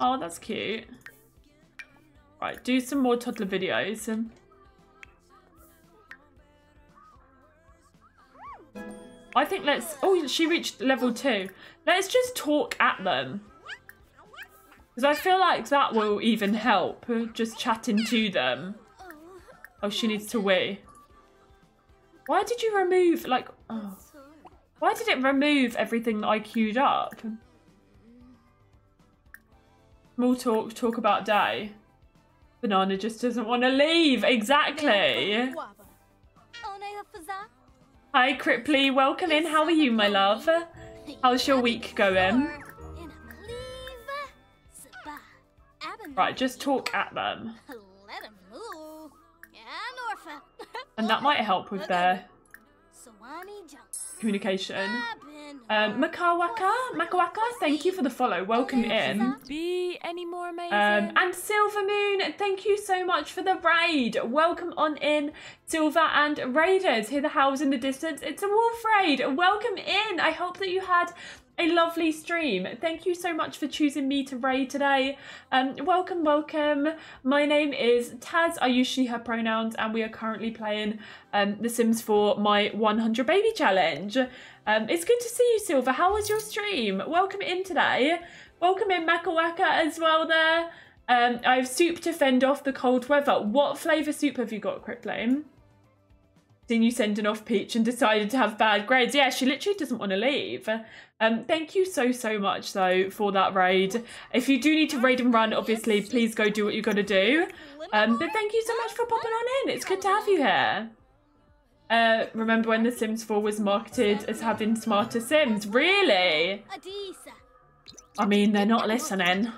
Oh, that's cute. Right, do some more toddler videos. I think let's... Oh, she reached level two. Let's just talk at them. Because I feel like that will even help, just chatting to them. Oh, she needs to wee. Why did you remove, like, oh. Why did it remove everything that I queued up? Small talk, talk about day. Banana just doesn't want to leave, exactly. Hi, Cripley, welcome in. How are you, my love? How's your week going? Right, just talk at them. And that might help with their communication. Um, Makawaka, Makawaka, thank you for the follow. Welcome in. Um, and Silver Moon, thank you so much for the raid. Welcome on in, Silver and Raiders. Hear the howls in the distance. It's a wolf raid. Welcome in. I hope that you had a lovely stream. Thank you so much for choosing me to raid today. Um, welcome, welcome. My name is Taz. I use she, her pronouns, and we are currently playing um, The Sims four My one hundred Baby Challenge. Um, it's good to see you, Silver. How was your stream? Welcome in today. Welcome in, Makawaka, as well there. Um, I have soup to fend off the cold weather. What flavour soup have you got, Criplane? Seen you sending off Peach and decided to have bad grades. Yeah, she literally doesn't want to leave. Um, thank you so, so much, though, for that raid. If you do need to raid and run, obviously, please go do what you're going to do. Um, but thank you so much for popping on in. It's good to have you here. Uh, remember when The Sims four was marketed as having smarter Sims? Really? I mean, they're not listening.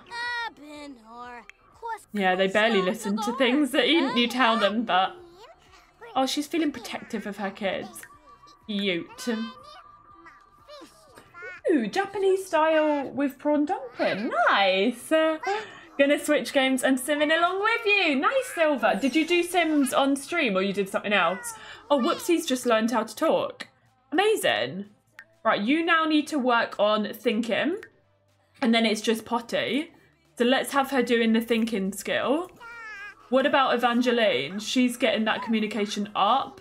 Yeah, they barely listen to things that you, you tell them, but... Oh, she's feeling protective of her kids. Cute. Ooh, Japanese style with prawn dumpling. Nice. Uh, gonna switch games and simming along with you. Nice, Silver. Did you do Sims on stream or you did something else? Oh, Whoopsie's just learned how to talk. Amazing. Right, you now need to work on thinking. And then it's just potty. So let's have her doing the thinking skill. What about Evangeline? She's getting that communication up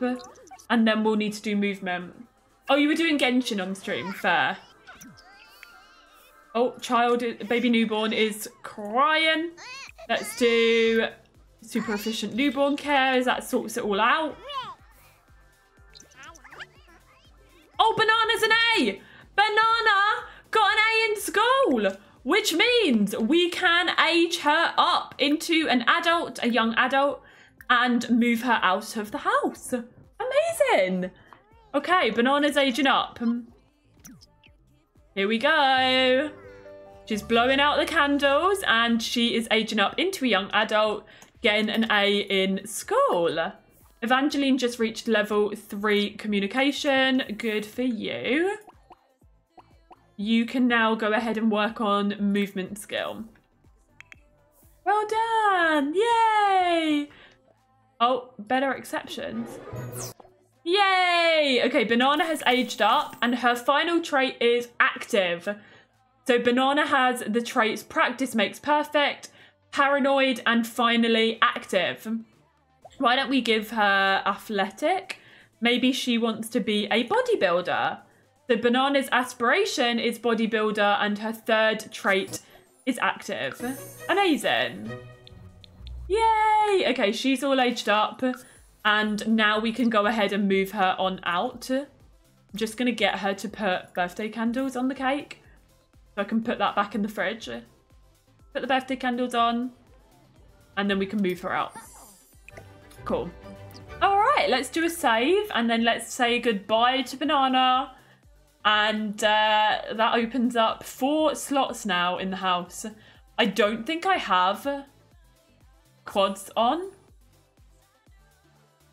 and then we'll need to do movement. Oh, you were doing Genshin on stream, fair. Oh, child, baby newborn is crying. Let's do super efficient newborn care as that sorts it all out. Oh, Banana's an A! Banana got an A in school! Which means we can age her up into an adult, a young adult, and move her out of the house. Amazing. Okay, Banana's aging up. Here we go. She's blowing out the candles and she is aging up into a young adult, getting an A in school. Evangeline just reached level three communication. Good for you. You can now go ahead and work on movement skill. Well done! Yay! Oh, better exceptions. Yay! Okay, Banana has aged up and her final trait is active. So Banana has the traits practice makes perfect, paranoid, and finally active. Why don't we give her athletic? Maybe she wants to be a bodybuilder. So Banana's aspiration is bodybuilder and her third trait is active. Amazing. Yay! Okay, she's all aged up. And now we can go ahead and move her on out. I'm just going to get her to put birthday candles on the cake. So I can put that back in the fridge. Put the birthday candles on. And then we can move her out. Cool. All right, let's do a save. And then let's say goodbye to Banana. And uh, that opens up four slots now in the house. I don't think I have quads on.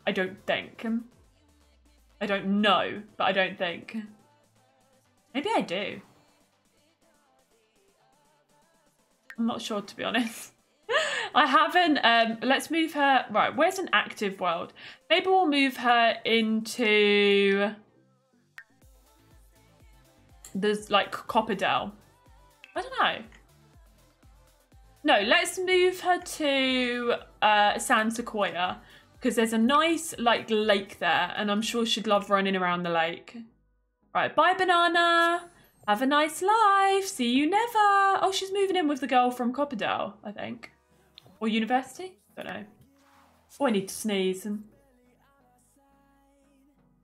I don't think. I don't know, but I don't think. Maybe I do. I'm not sure, to be honest. I haven't. Um, let's move her. Right, where's an active world? Maybe we'll move her into there's like Copperdale. I don't know. No, let's move her to uh, San Sequoia. Because there's a nice, like, lake there. And I'm sure she'd love running around the lake. Right, bye, Banana. Have a nice life. See you never. Oh, she's moving in with the girl from Copperdale, I think. Or university? Don't know. Oh, I need to sneeze.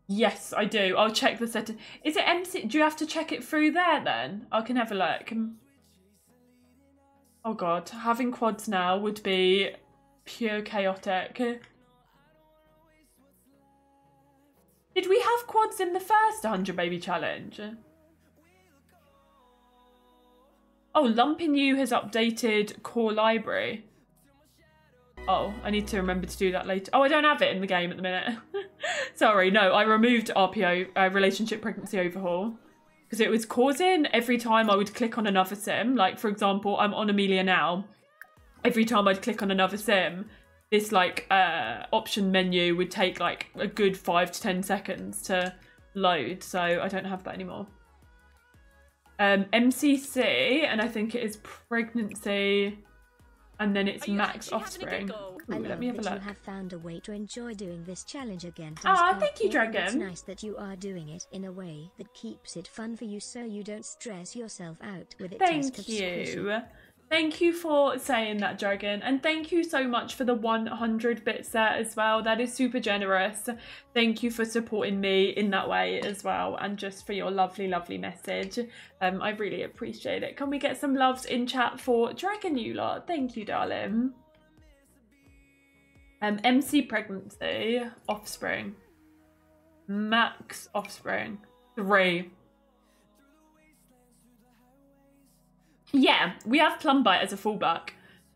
Yes, I do. I'll check the setting. Is it empty? Do you have to check it through there, then? I can have a look. Oh, God. Having quads now would be pure chaotic. Did we have quads in the first one hundred baby challenge? Oh, Lumpy New has updated core library. Oh, I need to remember to do that later. Oh, I don't have it in the game at the minute. Sorry, no, I removed R P O, uh, relationship pregnancy overhaul, because it was causing every time I would click on another sim. Like, for example, I'm on Amelia now. Every time I'd click on another sim, this like uh, option menu would take like a good five to ten seconds to load, so I don't have that anymore. Um, M C C, and I think it is pregnancy, and then it's max offspring. Ooh, I let me have a look. You have found a way to enjoy doing this challenge again. Ah, thank you, Dragon. It's nice that you are doing it in a way that keeps it fun for you, so you don't stress yourself out with it. Thank you. Thank you for saying that, Dragon, and thank you so much for the one hundred bit set as well. That is super generous. Thank you for supporting me in that way as well, and just for your lovely, lovely message. Um, I really appreciate it. Can we get some loves in chat for Dragon, you lot? Thank you, darling. Um, M C pregnancy, offspring, max offspring, three. Yeah, we have Plumbite as a fallback.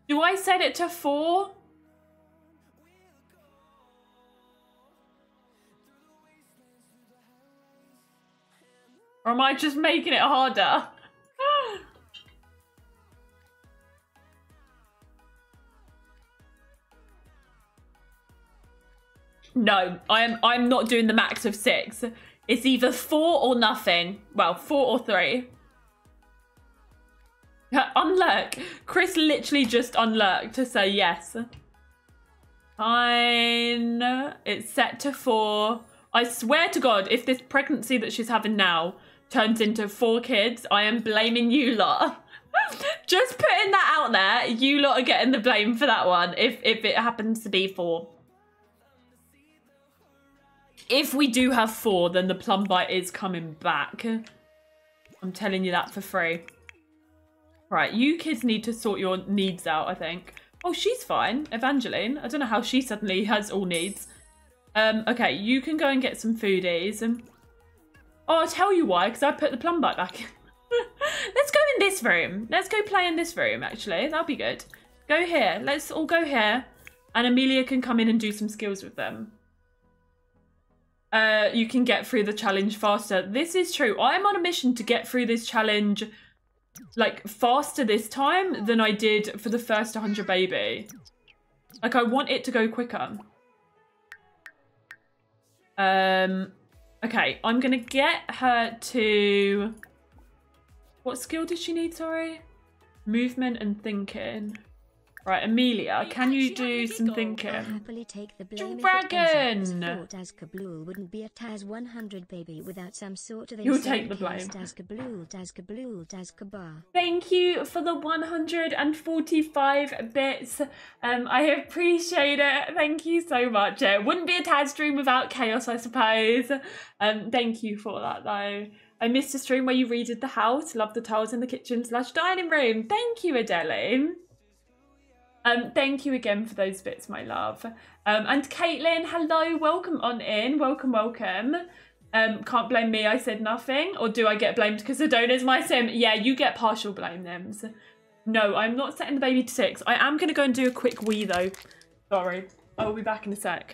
Do I set it to four? Or am I just making it harder? No, I'm I'm not doing the max of six. It's either four or nothing. Well, four or three. Unlurk. Chris literally just unlurked to say yes. Fine. It's set to four. I swear to God, if this pregnancy that she's having now turns into four kids, I am blaming you lot. Just putting that out there. You lot are getting the blame for that one if, if it happens to be four. If we do have four, then the Plumbite is coming back. I'm telling you that for free. Right, you kids need to sort your needs out, I think. Oh, she's fine. Evangeline. I don't know how she suddenly has all needs. Um, okay, you can go and get some foodies. And... oh, I'll tell you why, because I put the Plumbite back in. Let's go in this room. Let's go play in this room, actually. That'll be good. Go here. Let's all go here. And Amelia can come in and do some skills with them. Uh, you can get through the challenge faster. This is true. I'm on a mission to get through this challenge like faster this time than I did for the first one hundred baby. Like, I want it to go quicker. Um, okay, I'm going to get her to... What skill did she need, sorry? Movement and thinking. Right, Amelia, can you do some thinking? I'll happily take the blame. Dragon! Tazkabaz wouldn't be a Taz one hundred baby without some sort of... You'll take the blame. Tazkabaz, Tazkabaz, Tazkabaz. Thank you for the one hundred forty-five bits. Um, I appreciate it. Thank you so much. It wouldn't be a Taz stream without chaos, I suppose. Um, thank you for that, though. I missed a stream where you redid the house. Love the tiles in the kitchen slash dining room. Thank you, Adele. Um, thank you again for those bits, my love. Um, and Caitlin, hello, welcome on in. Welcome, welcome. Um, can't blame me, I said nothing. Or do I get blamed because the donor's my sim? Yeah, you get partial blame, thems. No, I'm not setting the baby to six. I am going to go and do a quick wee, though. Sorry, I will be back in a sec.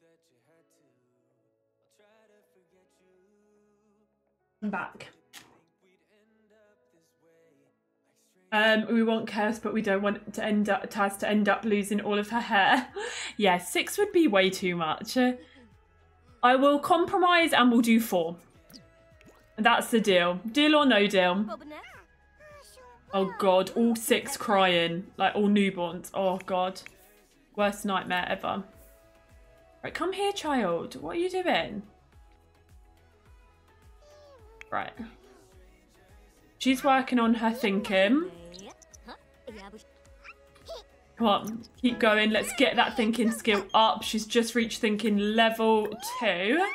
That you had to. I'll try to forget you. I'm back. Um, we want Curse, but we don't want to end up Taz to end up losing all of her hair. Yeah, six would be way too much. I will compromise and we'll do four. That's the deal. Deal or no deal. Oh god, all six crying. Like all newborns. Oh god. Worst nightmare ever. Right, come here, child. What are you doing? Right. She's working on her thinking. Come on, keep going. Let's get that thinking skill up. She's just reached thinking level two.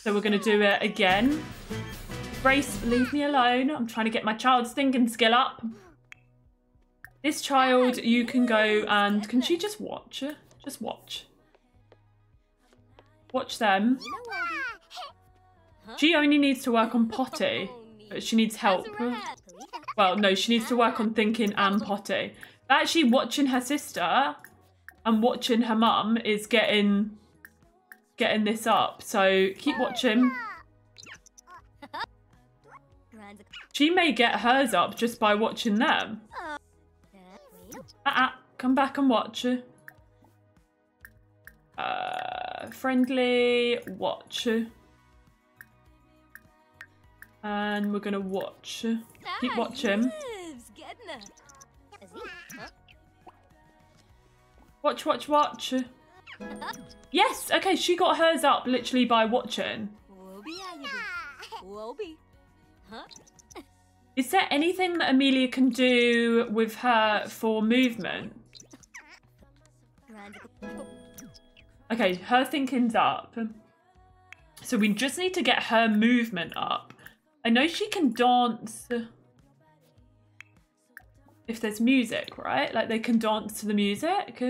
So we're going to do it again. Grace, leave me alone. I'm trying to get my child's thinking skill up. This child, you can go and... Can she just watch? Just watch. Watch them. She only needs to work on potty, but she needs help. Well, no, she needs to work on thinking and potty. But actually watching her sister and watching her mum is getting getting this up. So keep watching. She may get hers up just by watching them. Uh-uh, come back and watch. Uh, friendly, watch. And we're gonna watch. Keep watching. Watch, watch, watch. Yes, okay, she got hers up literally by watching. Is there anything that Amelia can do with her for movement? Okay, her thinking's up. So we just need to get her movement up. I know she can dance if there's music, right? Like they can dance to the music.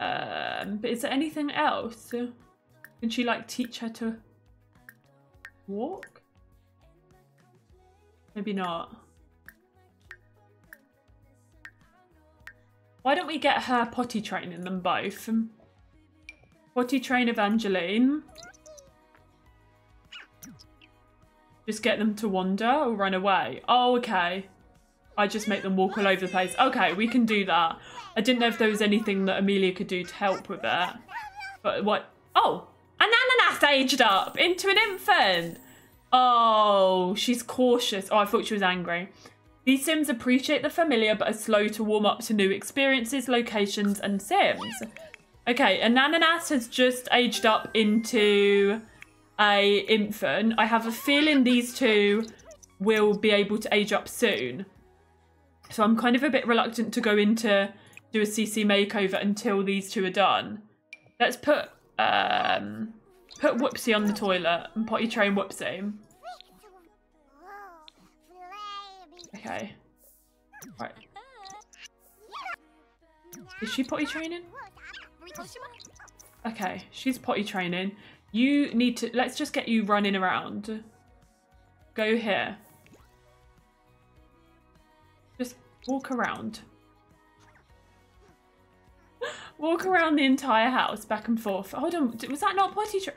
Um, but is there anything else? Can she like teach her to walk? Maybe not. Why don't we get her potty training them both? Potty train Evangeline. Just get them to wander or run away. Oh, okay. I just make them walk all over the place. Okay, we can do that. I didn't know if there was anything that Amelia could do to help with it. But what? Oh, an ananas aged up into an infant. Oh, she's cautious. Oh, I thought she was angry. These Sims appreciate the familiar, but are slow to warm up to new experiences, locations, and Sims. Okay, an ananas has just aged up into a infant. I have a feeling these two will be able to age up soon. So I'm kind of a bit reluctant to go into do a C C makeover until these two are done. Let's put um, put Whoopsie on the toilet and potty train Whoopsie. Okay. Right. Is she potty training? Okay, she's potty training. You need to... Let's just get you running around. Go here. Just walk around. Walk around the entire house, back and forth. Hold on, was that not potty train?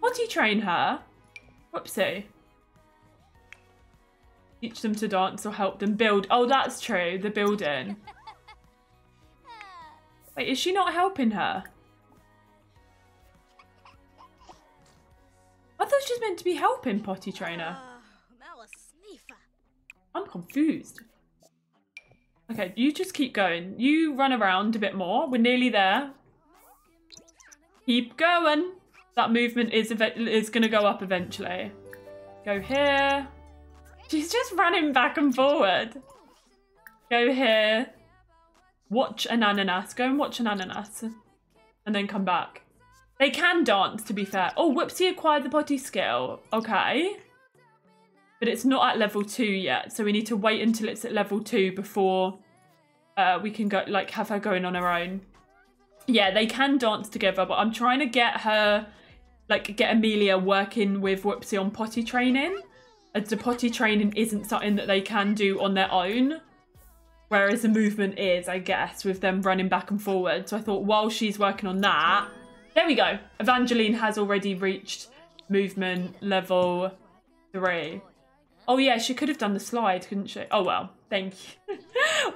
Potty train her? Whoopsie. Teach them to dance or help them build. Oh, that's true, the building. Wait, is she not helping her? I thought she was meant to be helping potty trainer. I'm confused. Okay, you just keep going. You run around a bit more. We're nearly there. Keep going. That movement is is going to go up eventually. Go here. She's just running back and forward. Go here. Watch an ananas. Go and watch an ananas. And then come back. They can dance, to be fair. Oh, Whoopsie acquired the potty skill. Okay. But it's not at level two yet, so we need to wait until it's at level two before uh, we can go, like, have her going on her own. Yeah, they can dance together, but I'm trying to get her, like, get Amelia working with Whoopsie on potty training. As the potty training isn't something that they can do on their own, whereas the movement is, I guess, with them running back and forward. So I thought while she's working on that, there we go. Evangeline has already reached movement level three. Oh yeah, she could have done the slide, couldn't she? Oh well, thank you.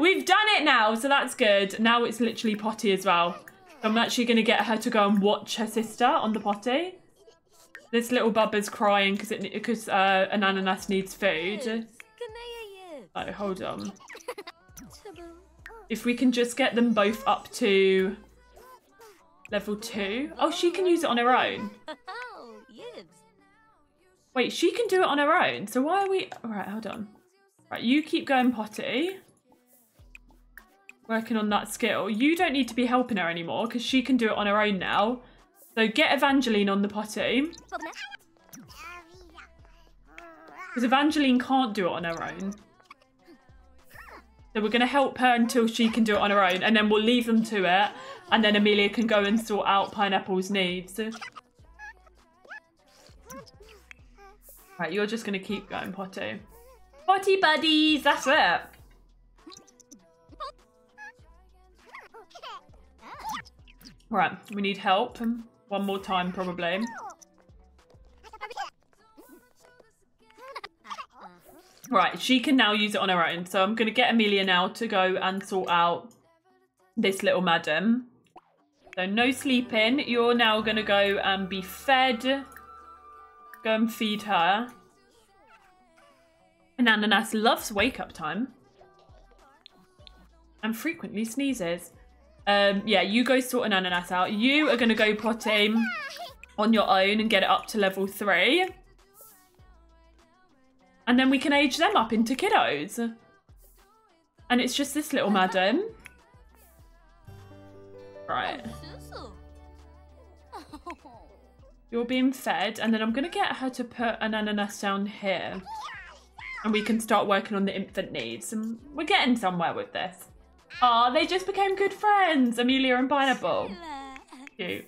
We've done it now, so that's good. Now it's literally potty as well. I'm actually going to get her to go and watch her sister on the potty. This little bubba's crying because it because uh, an ananas needs food. Oh, hold on. If we can just get them both up to level two. Oh, she can use it on her own. Wait, she can do it on her own. So why are we... All right, hold on. Right, you keep going potty. Working on that skill. You don't need to be helping her anymore because she can do it on her own now. So get Evangeline on the potty. Because Evangeline can't do it on her own. So we're going to help her until she can do it on her own. And then we'll leave them to it. And then Amelia can go and sort out Pineapple's needs. Right, you're just going to keep going, potty. Potty buddies, that's it. Right, we need help. One more time, probably. Right, she can now use it on her own. So I'm going to get Amelia now to go and sort out this little madam. So no sleeping. You're now going to go and be fed. Go and feed her. And Ananas loves wake up time. And frequently sneezes. Um, yeah, you go sort an Ananas out. You are going to go potty on your own and get it up to level three. And then we can age them up into kiddos. And it's just this little madam. Right. You're being fed, and then I'm going to get her to put an ananas down here. And we can start working on the infant needs. And we're getting somewhere with this. Oh, they just became good friends, Amelia and Pineapple. Cute.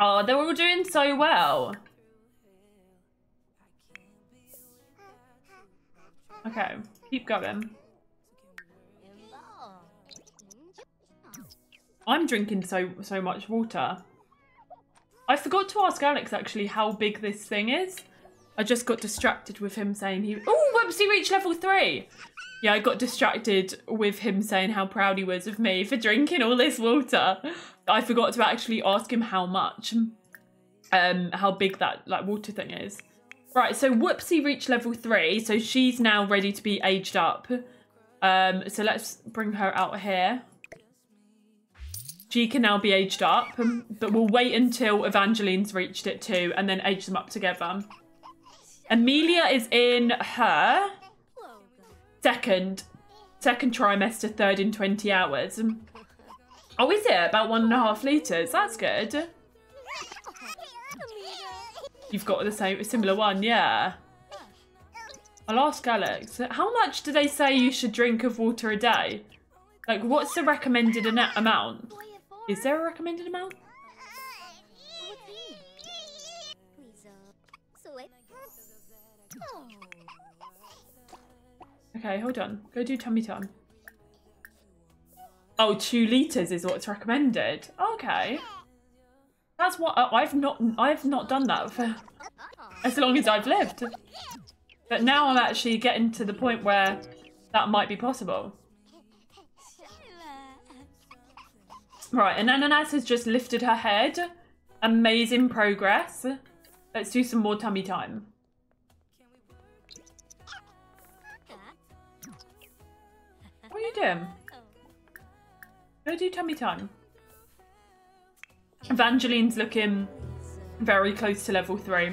Oh, they're all doing so well. Okay, keep going. I'm drinking so so much water. I forgot to ask Alex actually how big this thing is. I just got distracted with him saying he... Oh, Whoopsie reached level three. Yeah, I got distracted with him saying how proud he was of me for drinking all this water. I forgot to actually ask him how much, um, how big that like water thing is. Right, so Whoopsie reached level three, so she's now ready to be aged up. Um, so let's bring her out here. She can now be aged up, but we'll wait until Evangeline's reached it too, and then age them up together. Amelia is in her second, second trimester, third in twenty hours. Oh, is it? About one and a half litres. That's good. You've got the same, similar one, yeah. I'll ask Alex, how much do they say you should drink of water a day? Like, what's the recommended amount? Is there a recommended amount? Okay, hold on. Go do tummy time. Oh, two litres is what's recommended. Okay. That's what uh, I've not I've not done that for as long as I've lived. But now I'm actually getting to the point where that might be possible. Right, and Ananas has just lifted her head. Amazing progress. Let's do some more tummy time. What are you doing? Go do tummy time. Evangeline's looking very close to level three.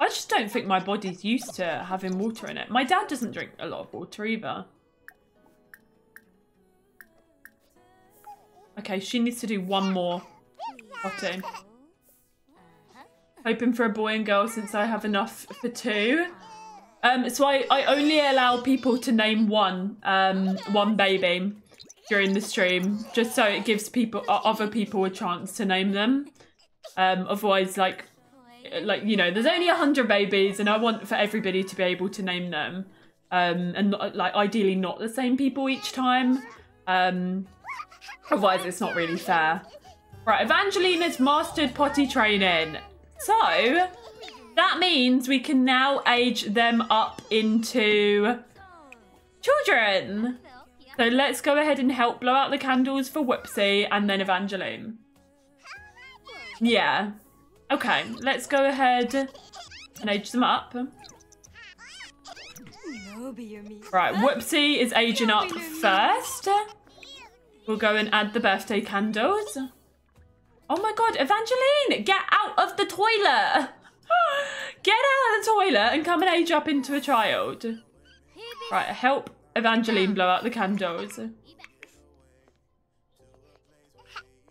I just don't think my body's used to having water in it. My dad doesn't drink a lot of water either. Okay, she needs to do one more potting. Hoping for a boy and girl since I have enough for two. Um, so I, I only allow people to name one, um, one baby during the stream, just so it gives people, other people a chance to name them. Um, otherwise, like, like you know, there's only a hundred babies, and I want for everybody to be able to name them, um, and like ideally not the same people each time. Um, otherwise, it's not really fair. Right, Evangelina's mastered potty training. So, that means we can now age them up into children. So let's go ahead and help blow out the candles for Whoopsie and then Evangeline. Yeah. Okay, let's go ahead and age them up. Right, Whoopsie is aging up first. We'll go and add the birthday candles. Oh my god, Evangeline, get out of the toilet! Get out of the toilet and come and age up into a child. Right, help Evangeline blow out the candles.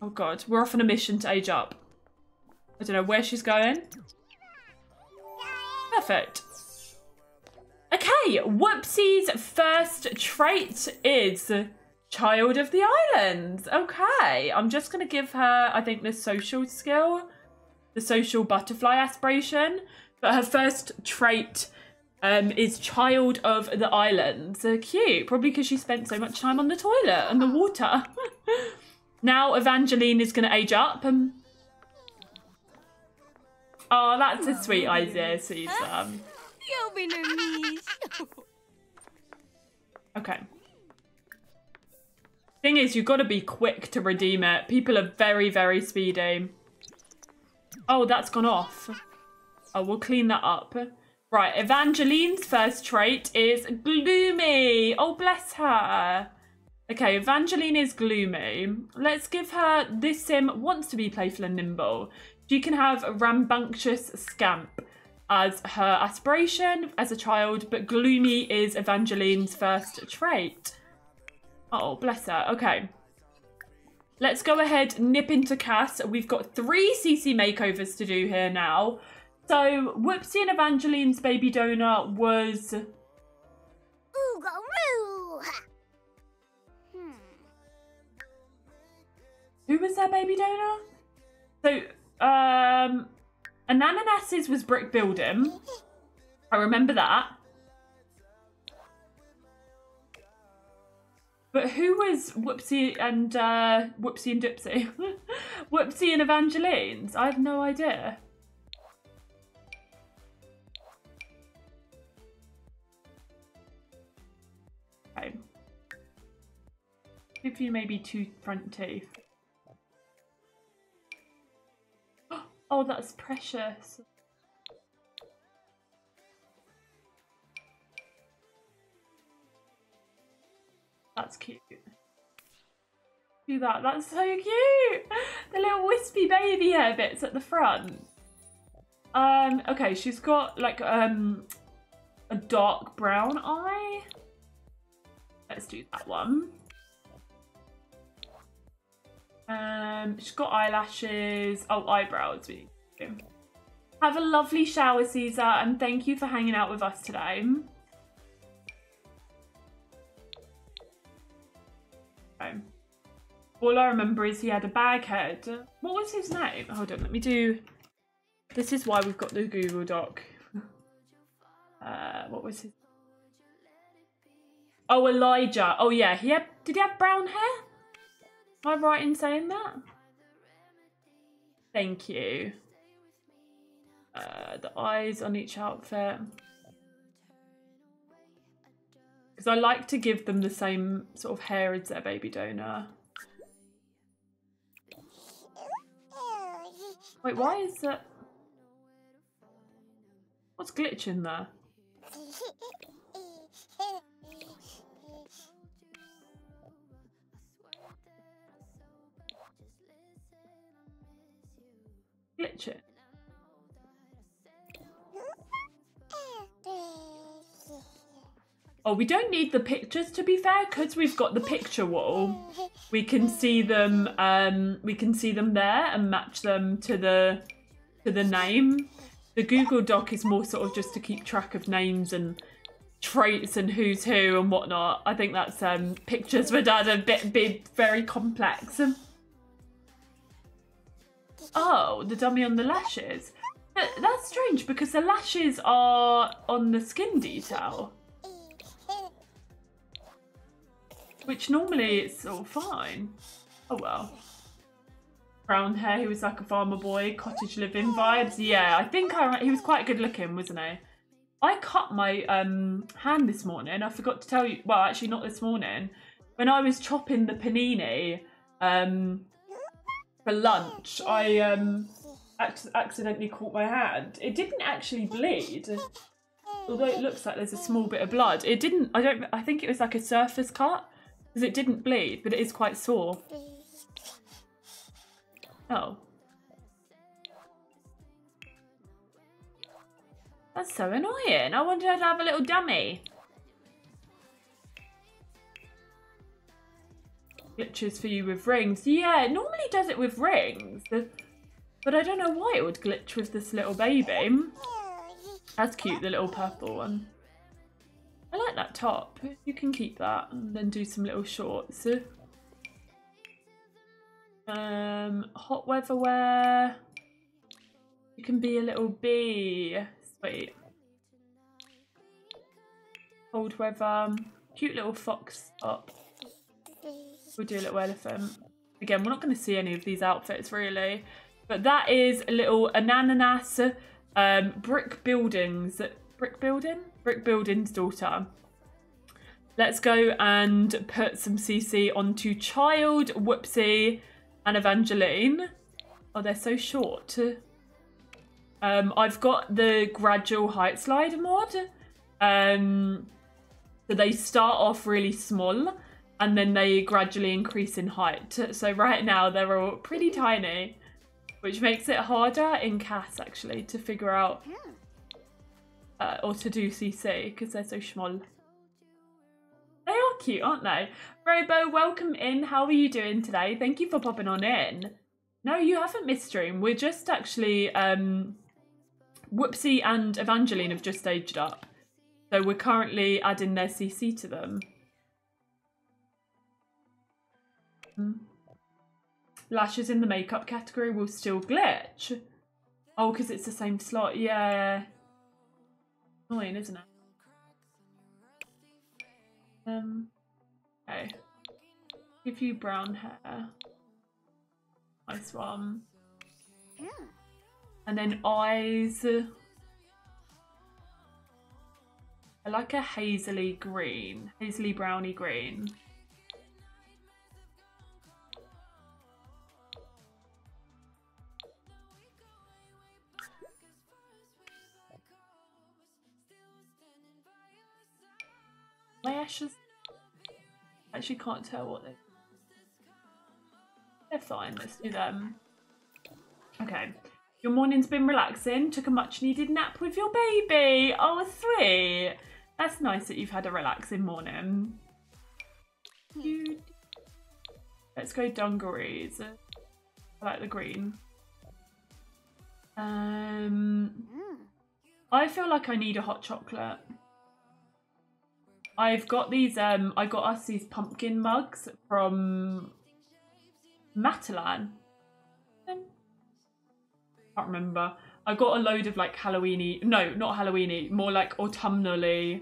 Oh god, we're off on a mission to age up. I don't know where she's going. Perfect. Okay, Whoopsie's first trait is Child of the Islands. Okay, I'm just going to give her, I think, the social skill. The social butterfly aspiration. But her first trait um, is Child of the Islands. So cute. Probably because she spent so much time on the toilet and the water. Now Evangeline is going to age up. And... Oh, that's a sweet idea, Susan. Okay. Thing is, you've got to be quick to redeem it. People are very, very speedy. Oh, that's gone off. Oh, we'll clean that up. Right, Evangeline's first trait is gloomy. Oh, bless her. Okay, Evangeline is gloomy. Let's give her this sim wants to be playful and nimble. She can have a rambunctious scamp as her aspiration as a child, but gloomy is Evangeline's first trait. Oh, bless her. Okay. Let's go ahead, nip into Cass. We've got three C C makeovers to do here now. So, Whoopsie and Evangeline's baby donor was... Oogaroo! Hmm. Who was their baby donor? So, um, Ananas's was Brick Building. I remember that. But who was Whoopsie and uh, Whoopsie and Dipsy? Whoopsie and Evangeline's? I have no idea. Okay. Give you maybe two front teeth. Oh, that's precious. That's cute. Do that. That's so cute. The little wispy baby hair bits at the front. Um. Okay, she's got like um a dark brown eye. Let's do that one. Um. She's got eyelashes. Oh, eyebrows. We need to do. Have a lovely shower, Caesar, and thank you for hanging out with us today. All I remember is he had a bag head. What was his name? Hold on, let me do... This is why we've got the Google Doc. Uh, what was his... Oh, Elijah. Oh, yeah. He had... Did he have brown hair? Am I right in saying that? Thank you. Uh, the eyes on each outfit. Because I like to give them the same sort of hair as their baby donor. Wait, why is that? What's glitching there? Glitch it. Oh, we don't need the pictures, to be fair, because we've got the picture wall. We can see them. Um, we can see them there and match them to the to the name. The Google Doc is more sort of just to keep track of names and traits and who's who and whatnot. I think that's um, pictures for Dad a bit, bit very complex. Oh, the dummy on the lashes. But that's strange because the lashes are on the skin detail. Which normally it's all fine. Oh well. Brown hair, he was like a farmer boy, cottage living vibes. Yeah, I think I, he was quite good looking, wasn't he? I cut my um, hand this morning. I forgot to tell you. Well, actually not this morning. When I was chopping the panini um, for lunch, I um, ac accidentally caught my hand. It didn't actually bleed. Although it looks like there's a small bit of blood. It didn't, I don't, I think it was like a surface cut. Because it didn't bleed, but it is quite sore. Oh. That's so annoying. I wanted her to have a little dummy. Glitches for you with rings. Yeah, it normally does it with rings. But I don't know why it would glitch with this little baby. That's cute, the little purple one. I like that top. You can keep that and then do some little shorts. Um, hot weather wear. You can be a little bee. Sweet. Cold weather. Cute little fox up. We'll do a little elephant. Again, we're not going to see any of these outfits really. But that is a little Ananas. Um, brick buildings. Brick building? Brick Building's daughter. Let's go and put some C C onto Child, Whoopsie, and Evangeline. Oh, they're so short. Um, I've got the Gradual Height Slider mod. Um, so they start off really small and then they gradually increase in height. So right now they're all pretty tiny, which makes it harder in C A S actually to figure out Uh, or to do C C because they're so small. They are cute, aren't they? Robo, welcome in. How are you doing today? Thank you for popping on in. No, you haven't missed stream. We're just actually um, Whoopsie and Evangeline have just aged up, so we're currently adding their C C to them. lashes in the makeup category will still glitch. Oh, because it's the same slot. Yeah. Annoying, isn't it? Um, okay. Give you brown hair. Nice one. Yeah. And then eyes. I like a hazily green. Hazily browny green. My ashes, I actually can't tell what they they're fine, let's do them. Okay. Your morning's been relaxing, took a much needed nap with your baby. Oh, sweet. That's nice that you've had a relaxing morning. Let's go dungarees. I like the green. Um, I feel like I need a hot chocolate. I've got these, um, I got us these pumpkin mugs from Matalan. Can't remember. I got a load of like Halloweeny, no, not Halloweeny, more like autumnally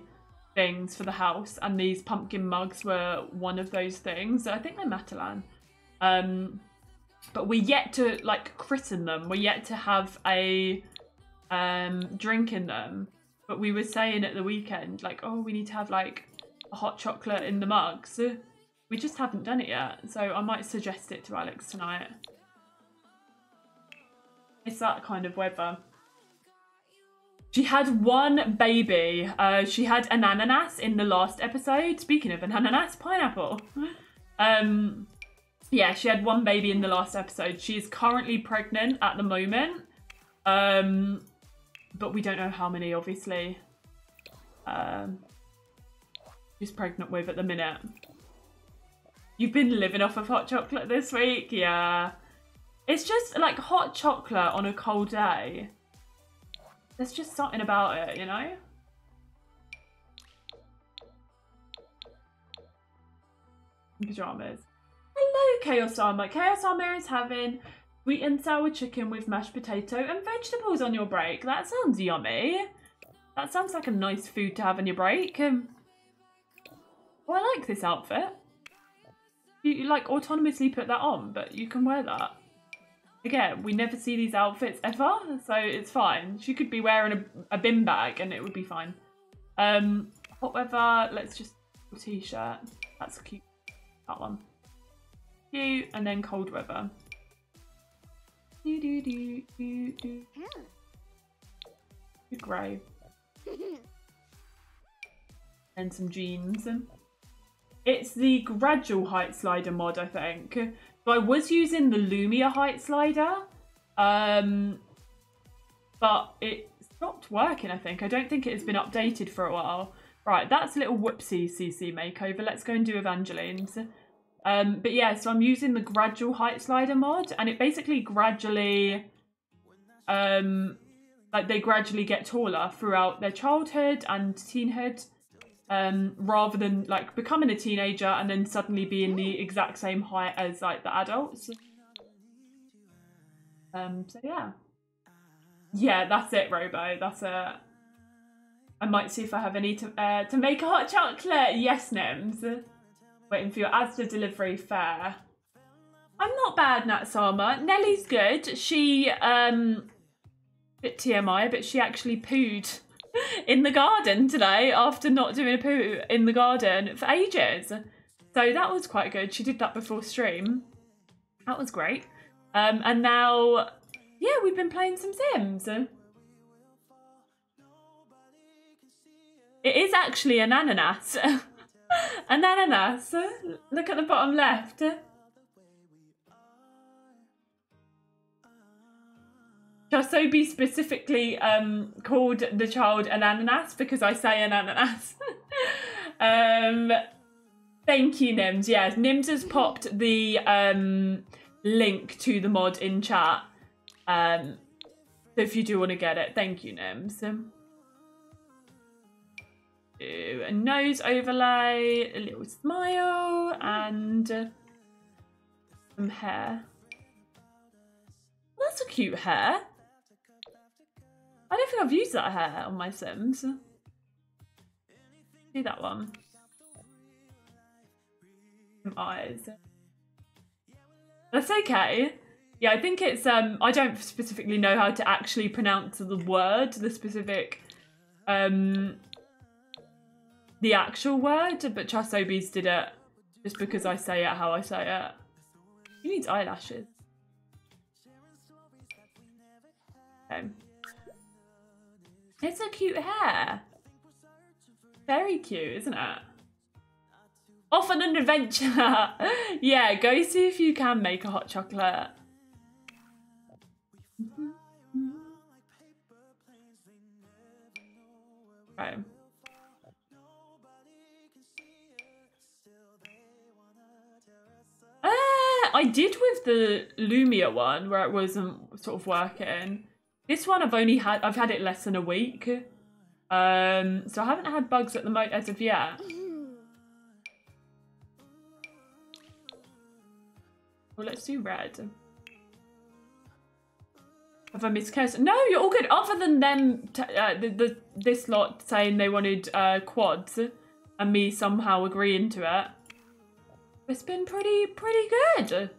things for the house, and these pumpkin mugs were one of those things. I think they're Matalan. Um, but we're yet to like christen them. We're yet to have a um, drink in them. But we were saying at the weekend, like, oh, we need to have like a hot chocolate in the mugs. We just haven't done it yet. So I might suggest it to Alex tonight. It's that kind of weather. She had one baby. Uh, she had an ananas in the last episode. Speaking of an ananas, pineapple. Um, yeah, she had one baby in the last episode. She is currently pregnant at the moment. Um... But we don't know how many, obviously. Um, she's pregnant with at the minute. You've been living off of hot chocolate this week? Yeah. It's just like hot chocolate on a cold day. There's just something about it, you know? Pajamas. Hello, Chaos Armor. Chaos Armor is having sweet and sour chicken with mashed potato and vegetables on your break. That sounds yummy. That sounds like a nice food to have on your break. Um, well, I like this outfit. You, you like autonomously put that on, but you can wear that. Again, we never see these outfits ever, so it's fine. She could be wearing a, a bin bag and it would be fine. Um, hot weather, let's just t-shirt. That's cute, that one. Cute, and then cold weather. Do, do, do, do, do. Good grey. And some jeans. It's the Gradual Height Slider mod, I think. So I was using the Lumia Height Slider, um, but it stopped working, I think. I don't think it has been updated for a while. Right, that's a little Whoopsie C C makeover. Let's go and do Evangeline's. Um, but yeah, so I'm using the Gradual Height Slider mod, and it basically gradually, um, like they gradually get taller throughout their childhood and teenhood, um, rather than like becoming a teenager and then suddenly being the exact same height as like the adults. Um, so yeah. Yeah, that's it, Robo. That's it. I might see if I have any to, uh, to make a hot chocolate. Yes, Nims. Waiting for your Asda delivery fare. I'm not bad, Natsama. Nellie's good. She, um, bit T M I, but she actually pooed in the garden today after not doing a poo in the garden for ages. So that was quite good. She did that before stream. That was great. Um, and now, yeah, we've been playing some Sims. It is actually an ananas. An ananas. Look at the bottom left. Chasobi specifically um, called the child an ananas because I say an ananas. um, thank you, Nims. Yes, Nims has popped the um, link to the mod in chat. Um, so if you do want to get it, thank you, Nims. Um, a nose overlay, a little smile, and some hair. cute hair. I don't think I've used that hair on my Sims. Do that one. Some eyes. That's okay. Yeah, I think it's, um, I don't specifically know how to actually pronounce the word, the specific, um, the actual word, but Chasobis did it just because I say it how I say it. Who needs eyelashes? Okay. It's a cute hair. Very cute, isn't it? Off on an adventure. Yeah, go see if you can make a hot chocolate. Right. Uh, I did with the Lumia one where it wasn't sort of working. This one I've only had, I've had it less than a week. Um, so I haven't had bugs at the moment as of yet. Well, let's do red. Have I missed Chaos? No, you're all good. Other than them, t uh, the, the this lot saying they wanted uh, quads, and me somehow agreeing to it. It's been pretty, pretty good.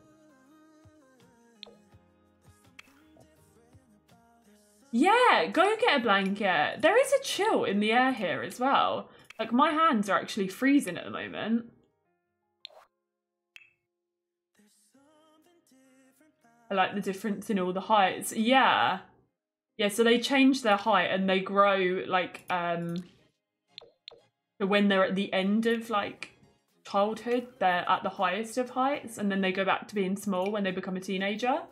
Yeah, go get a blanket. There is a chill in the air here as well. Like my hands are actually freezing at the moment. I like the difference in all the heights. Yeah. Yeah, so they change their height and they grow like um when they're at the end of like childhood, they're at the highest of heights, and then they go back to being small when they become a teenager.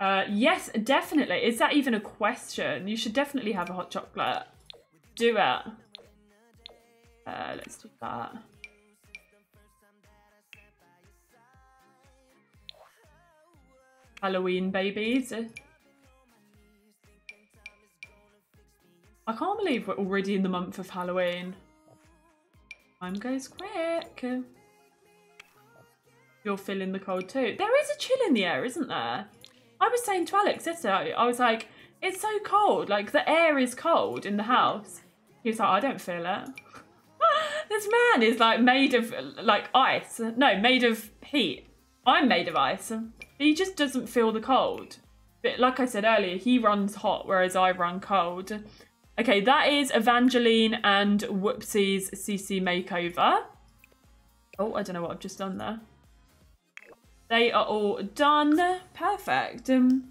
Uh yes, definitely. Is that even a question? You should definitely have a hot chocolate. Do it. Uh let's do that. Halloween babies. I can't believe we're already in the month of Halloween. Time goes quick. You're feeling the cold too. There is a chill in the air, isn't there? I was saying to Alex yesterday, I was like, it's so cold. Like the air is cold in the house. He was like, I don't feel it. This man is like made of like ice. No, made of heat. I'm made of ice. He just doesn't feel the cold. But like I said earlier, he runs hot, whereas I run cold. Okay, that is Evangeline and Whoopsie's C C makeover. Oh, I don't know what I've just done there. They are all done. Perfect. Um,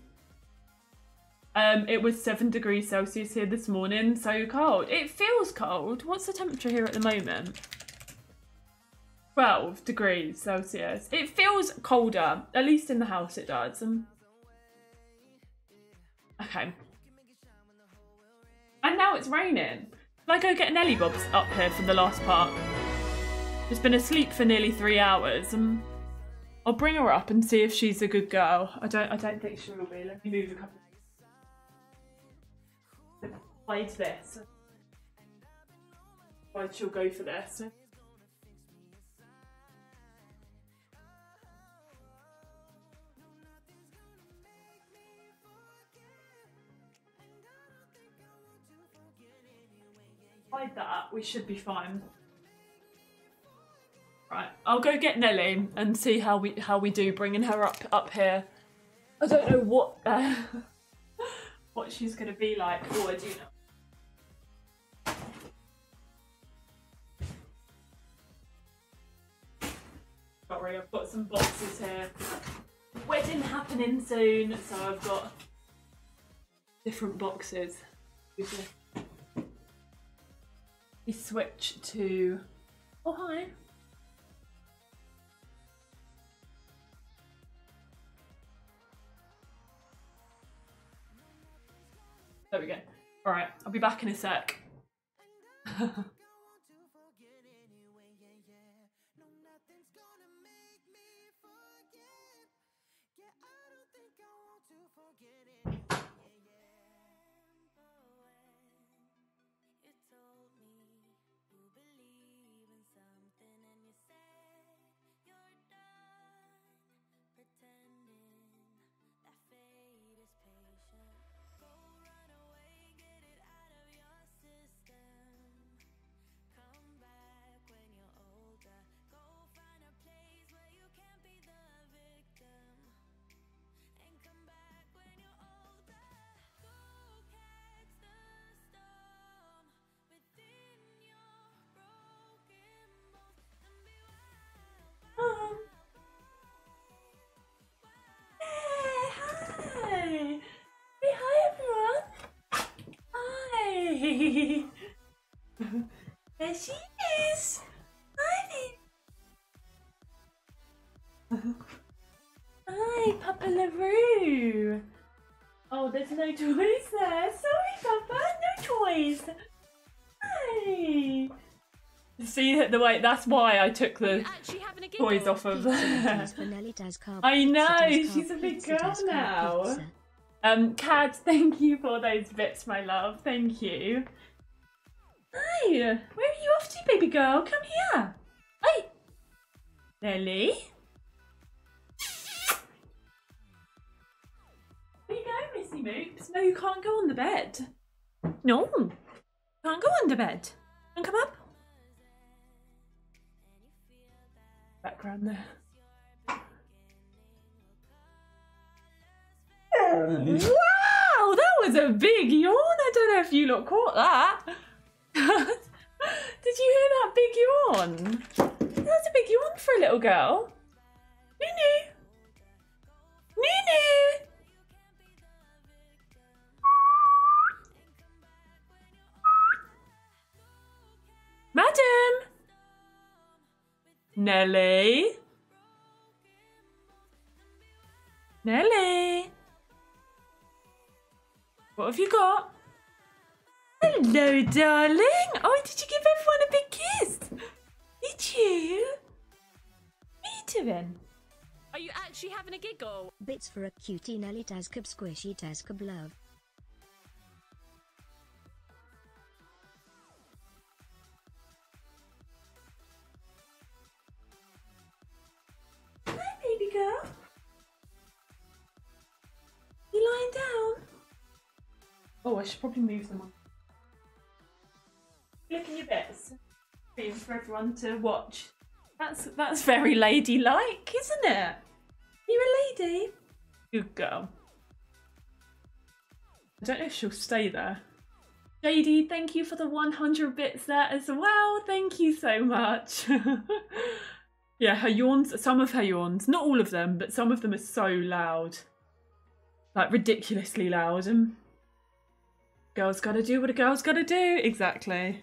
um, it was seven degrees Celsius here this morning. So cold. It feels cold. What's the temperature here at the moment? twelve degrees Celsius. It feels colder, at least in the house it does. Um, okay. And now it's raining. Shall I go get Nellie Bob's up here for the last part? She's been asleep for nearly three hours. Um, I'll bring her up and see if she's a good girl. I don't I don't think she will be. Let me move a couple of hide this. Why she'll go for this. Hide that, we should be fine. Right, I'll go get Nellie and see how we how we do bringing her up up here. I don't know what uh, what she's gonna be like. Oh, I do know. Sorry, I've got some boxes here. Wedding happening soon, so I've got different boxes. We switch to. Oh hi. There we go. All right, I'll be back in a sec. she is! Hi! Hi, Papa LaRue! Oh, there's no toys there! Sorry, Papa! No toys! Hi! See, the way, that's why I took the toys off of her. I know, she's a big girl now. Um, Kat, thank you for those bits, my love. Thank you. Hi, where are you off to, baby girl? Come here. Hi. Nellie? Where are you going, Missy Moops? No, you can't go on the bed. No. Can't go on the bed. And come up. Background there. Wow, that was a big yawn. I don't know if you lot caught that. Did you hear that big yawn? That was a big yawn for a little girl. Nunu. Nunu. Madam. Nellie? Nellie? What have you got? Hello, darling! Oh, did you give everyone a big kiss? Did you? What are you doing? Are you actually having a giggle? Bits for a cutie Nellie Tazkab Squishy Tazkab Love. Girl? You lying down? Oh, I should probably move them up. Look at your bits. Being for everyone to watch. That's that's very ladylike, isn't it? You're a lady. Good girl. I don't know if she'll stay there. J D, thank you for the one hundred bits there as well. Thank you so much. Yeah, her yawns, some of her yawns, not all of them, but some of them are so loud. Like, ridiculously loud. And girl's gotta do what a girl's gotta do. Exactly.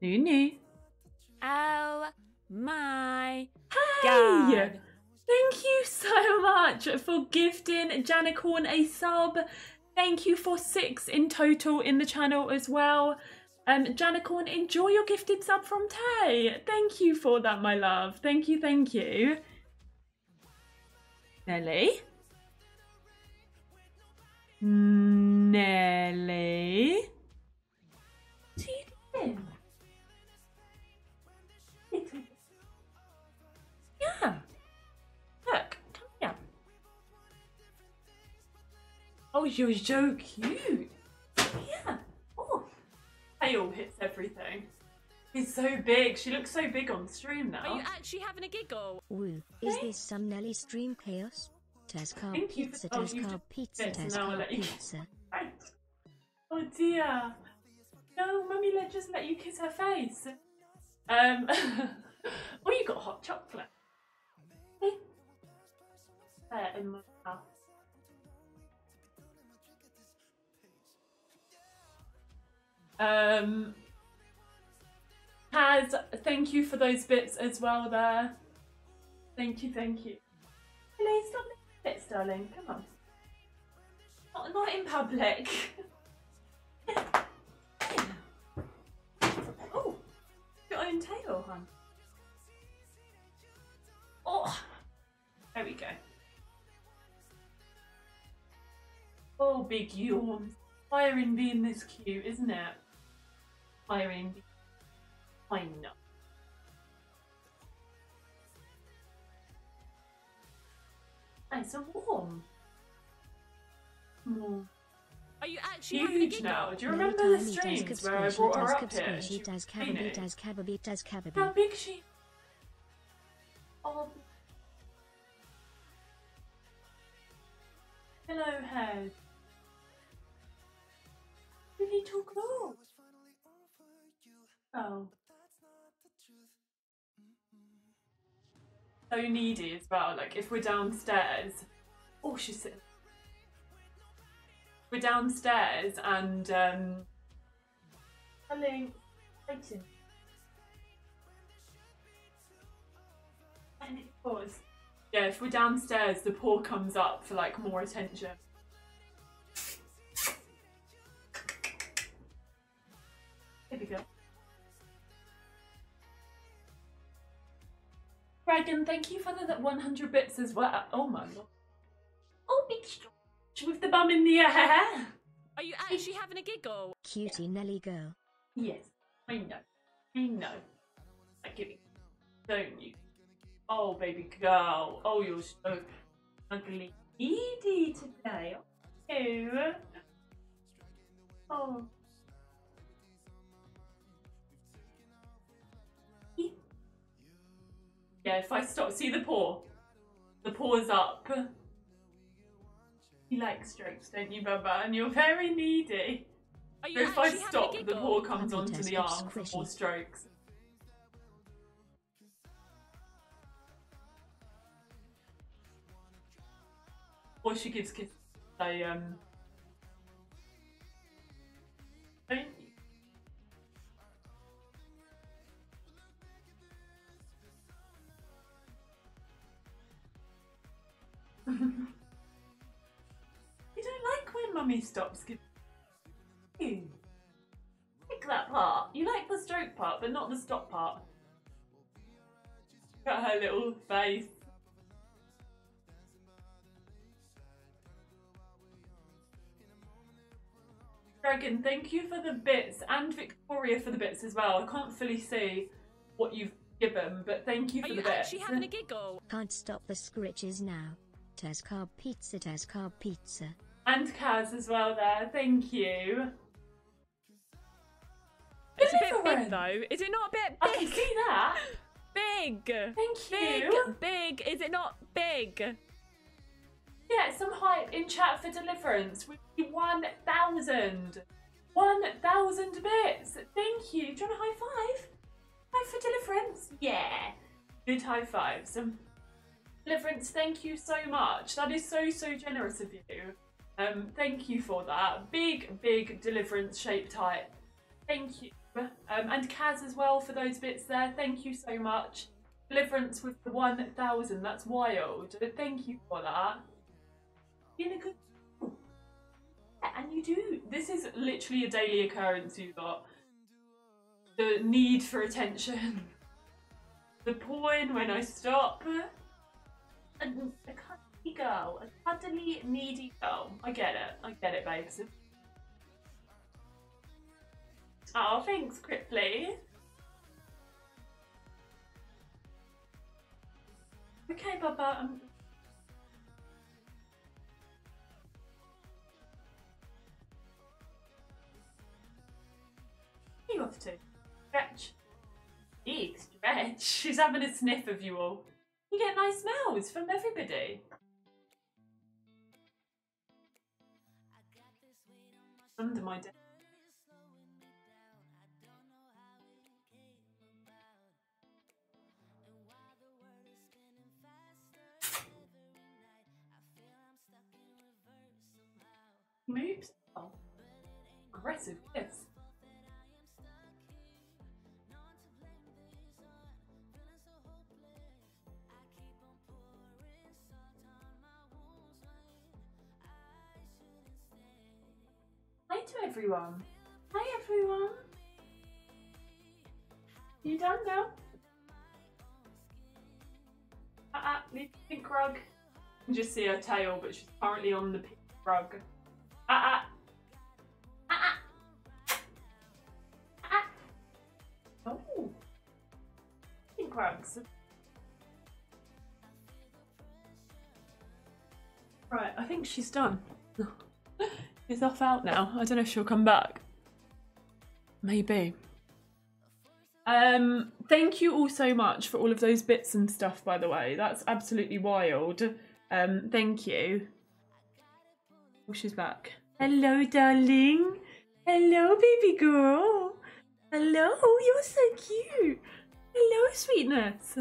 Nunu. Oh my God. Hey! Thank you so much for gifting Janicorn a sub. Thank you for six in total in the channel as well. Um, Janicorn, enjoy your gifted sub from Tay. Thank you for that, my love. Thank you, thank you. Nellie? Nellie? What are you doing? Yeah. Look, come here. Oh, you're so cute. Yeah. Tail hits everything. He's so big. She looks so big on stream now. Are you actually having a giggle? Woo. Is this some Nellie stream chaos? Tazkab pizza, Tazkab pizza, Tazkab pizza. Oh dear. No, mummy, let just let you kiss her face. Um. Oh, you got hot chocolate. Hey. There in my mouth. Um, Taz, thank you for those bits as well there. Thank you, thank you. Hello, stop the bits, darling. Come on. Not, not in public. Oh, your own tail, hon. Oh, there we go. Oh, big yawn. Firing being this cute, isn't it? Firing, I know. Nice and warm. More. Are you actually having a giggle now? Do you remember the streams where I brought her up here? How big she? Oh. Hello, head. Really too close. Oh. So needy as well, like if we're downstairs. Oh, she's sitting. We're downstairs and um, Thank you. And pause. Yeah, if we're downstairs, the paw comes up for like more attention. There we go. Dragon, thank you for the one hundred bits as well. Oh my god. Oh, big stretch with the bum in the air. Are you actually having a giggle? Cutie Nelly girl. Yes, I know. I know. Like giving, don't you? Oh, baby girl. Oh, you're so ugly. Needy today. Oh. Oh. Yeah, if I stop, see the paw. The paw's up. You like strokes, don't you, Baba? And you're very needy. So if I stop, the paw comes onto the arm for more strokes. Or she gives kids a, um... don't you? You don't like when mummy stops giving you. Like that part. You like the stroke part, but not the stop part. Look at her little face. Dragon, thank you for the bits, and Victoria for the bits as well. I can't fully see what you've given, but thank you for Are the you bits. Are actually having a giggle? Can't stop the scritches now. Tazkabaz Pizza, Tazkabaz Pizza. And Kaz as well there, thank you. It's Deliverance. A bit big though, is it not a bit big? I can see that. Big. Thank you. Big, big, is it not big? Yeah, some hype in chat for Deliverance. We one thousand. one thousand bits. Thank you. Do you want a high five? High for Deliverance? Yeah. Good high fives. Um, Deliverance, thank you so much. That is so, so generous of you. Um, thank you for that. Big, big Deliverance shape type. Thank you. Um, and Kaz as well for those bits there. Thank you so much. Deliverance with the one thousand. That's wild. Thank you for that. In a good oh. Yeah, and you do. This is literally a daily occurrence you've got. The need for attention. The point when I stop. A, a cuddly girl. A cuddly, needy girl. I get it. I get it, babes. Oh, thanks, Cripley. Okay, Bubba. I'm you off to? Stretch. Eek, stretch. She's having a sniff of you all. You get nice smells from everybody. Under my desk. Moves. Oh. Aggressive kiss. To everyone. Hi everyone. You done now? Uh-uh, the pink rug. You can just see her tail, but she's currently on the pink rug. Uh-uh. Uh-uh. Uh-uh. Oh. Pink rugs. Right, I think she's done. She's off out now. I don't know if she'll come back. Maybe. Um, thank you all so much for all of those bits and stuff, by the way. That's absolutely wild. Um, thank you. Oh, she's back. Hello, darling. Hello, baby girl. Hello, you're so cute. Hello, sweetness.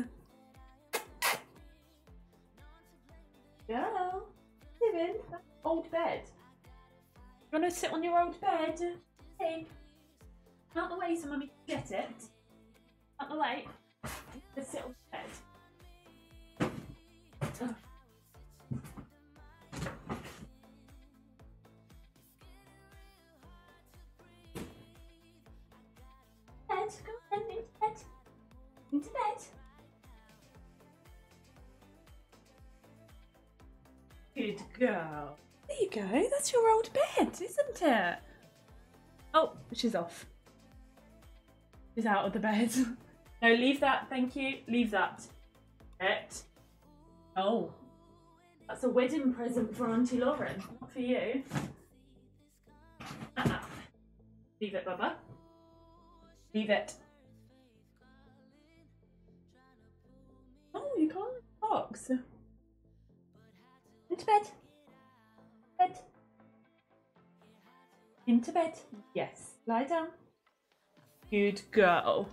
Girl, living that old bed. You want to sit on your old bed? Hey. Out the way so mummy can get it. Out the way. Just sit on the bed. Oh. Good girl. There you go. That's your old bed, isn't it? Oh, she's off. She's out of the bed. No, leave that. Thank you. Leave that. It. Oh, that's a wedding present for Auntie Lauren. Not for you. Uh-uh. Leave it, Bubba. Leave it. Oh, you can't box. Into bed. Bed. Into bed. Yes. Lie down. Good girl.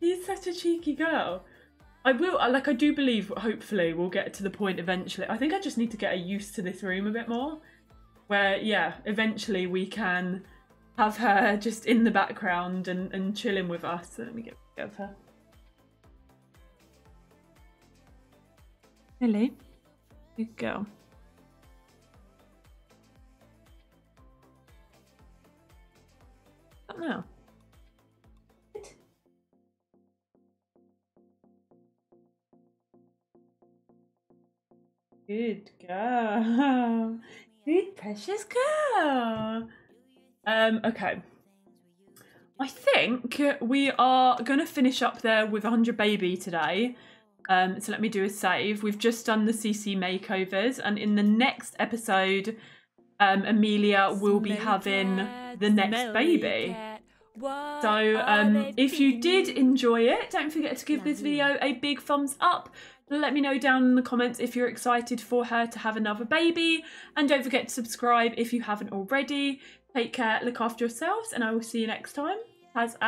You're such a cheeky girl. I will, like, I do believe, hopefully, we'll get to the point eventually. I think I just need to get her used to this room a bit more. Where, yeah, eventually we can have her just in the background and, and chilling with us. So let me get rid of her. Hello. Good girl. Up now. Good. Good girl. Good precious girl. Um, okay. I think we are gonna finish up there with one hundred Baby today. Um, so let me do a save. We've just done the C C makeovers, and in the next episode, um, Amelia will be having the next baby. So um, if you did enjoy it, don't forget to give this video a big thumbs up. Let me know down in the comments if you're excited for her to have another baby. And don't forget to subscribe if you haven't already. Take care, look after yourselves, and I will see you next time. Tazkabaz.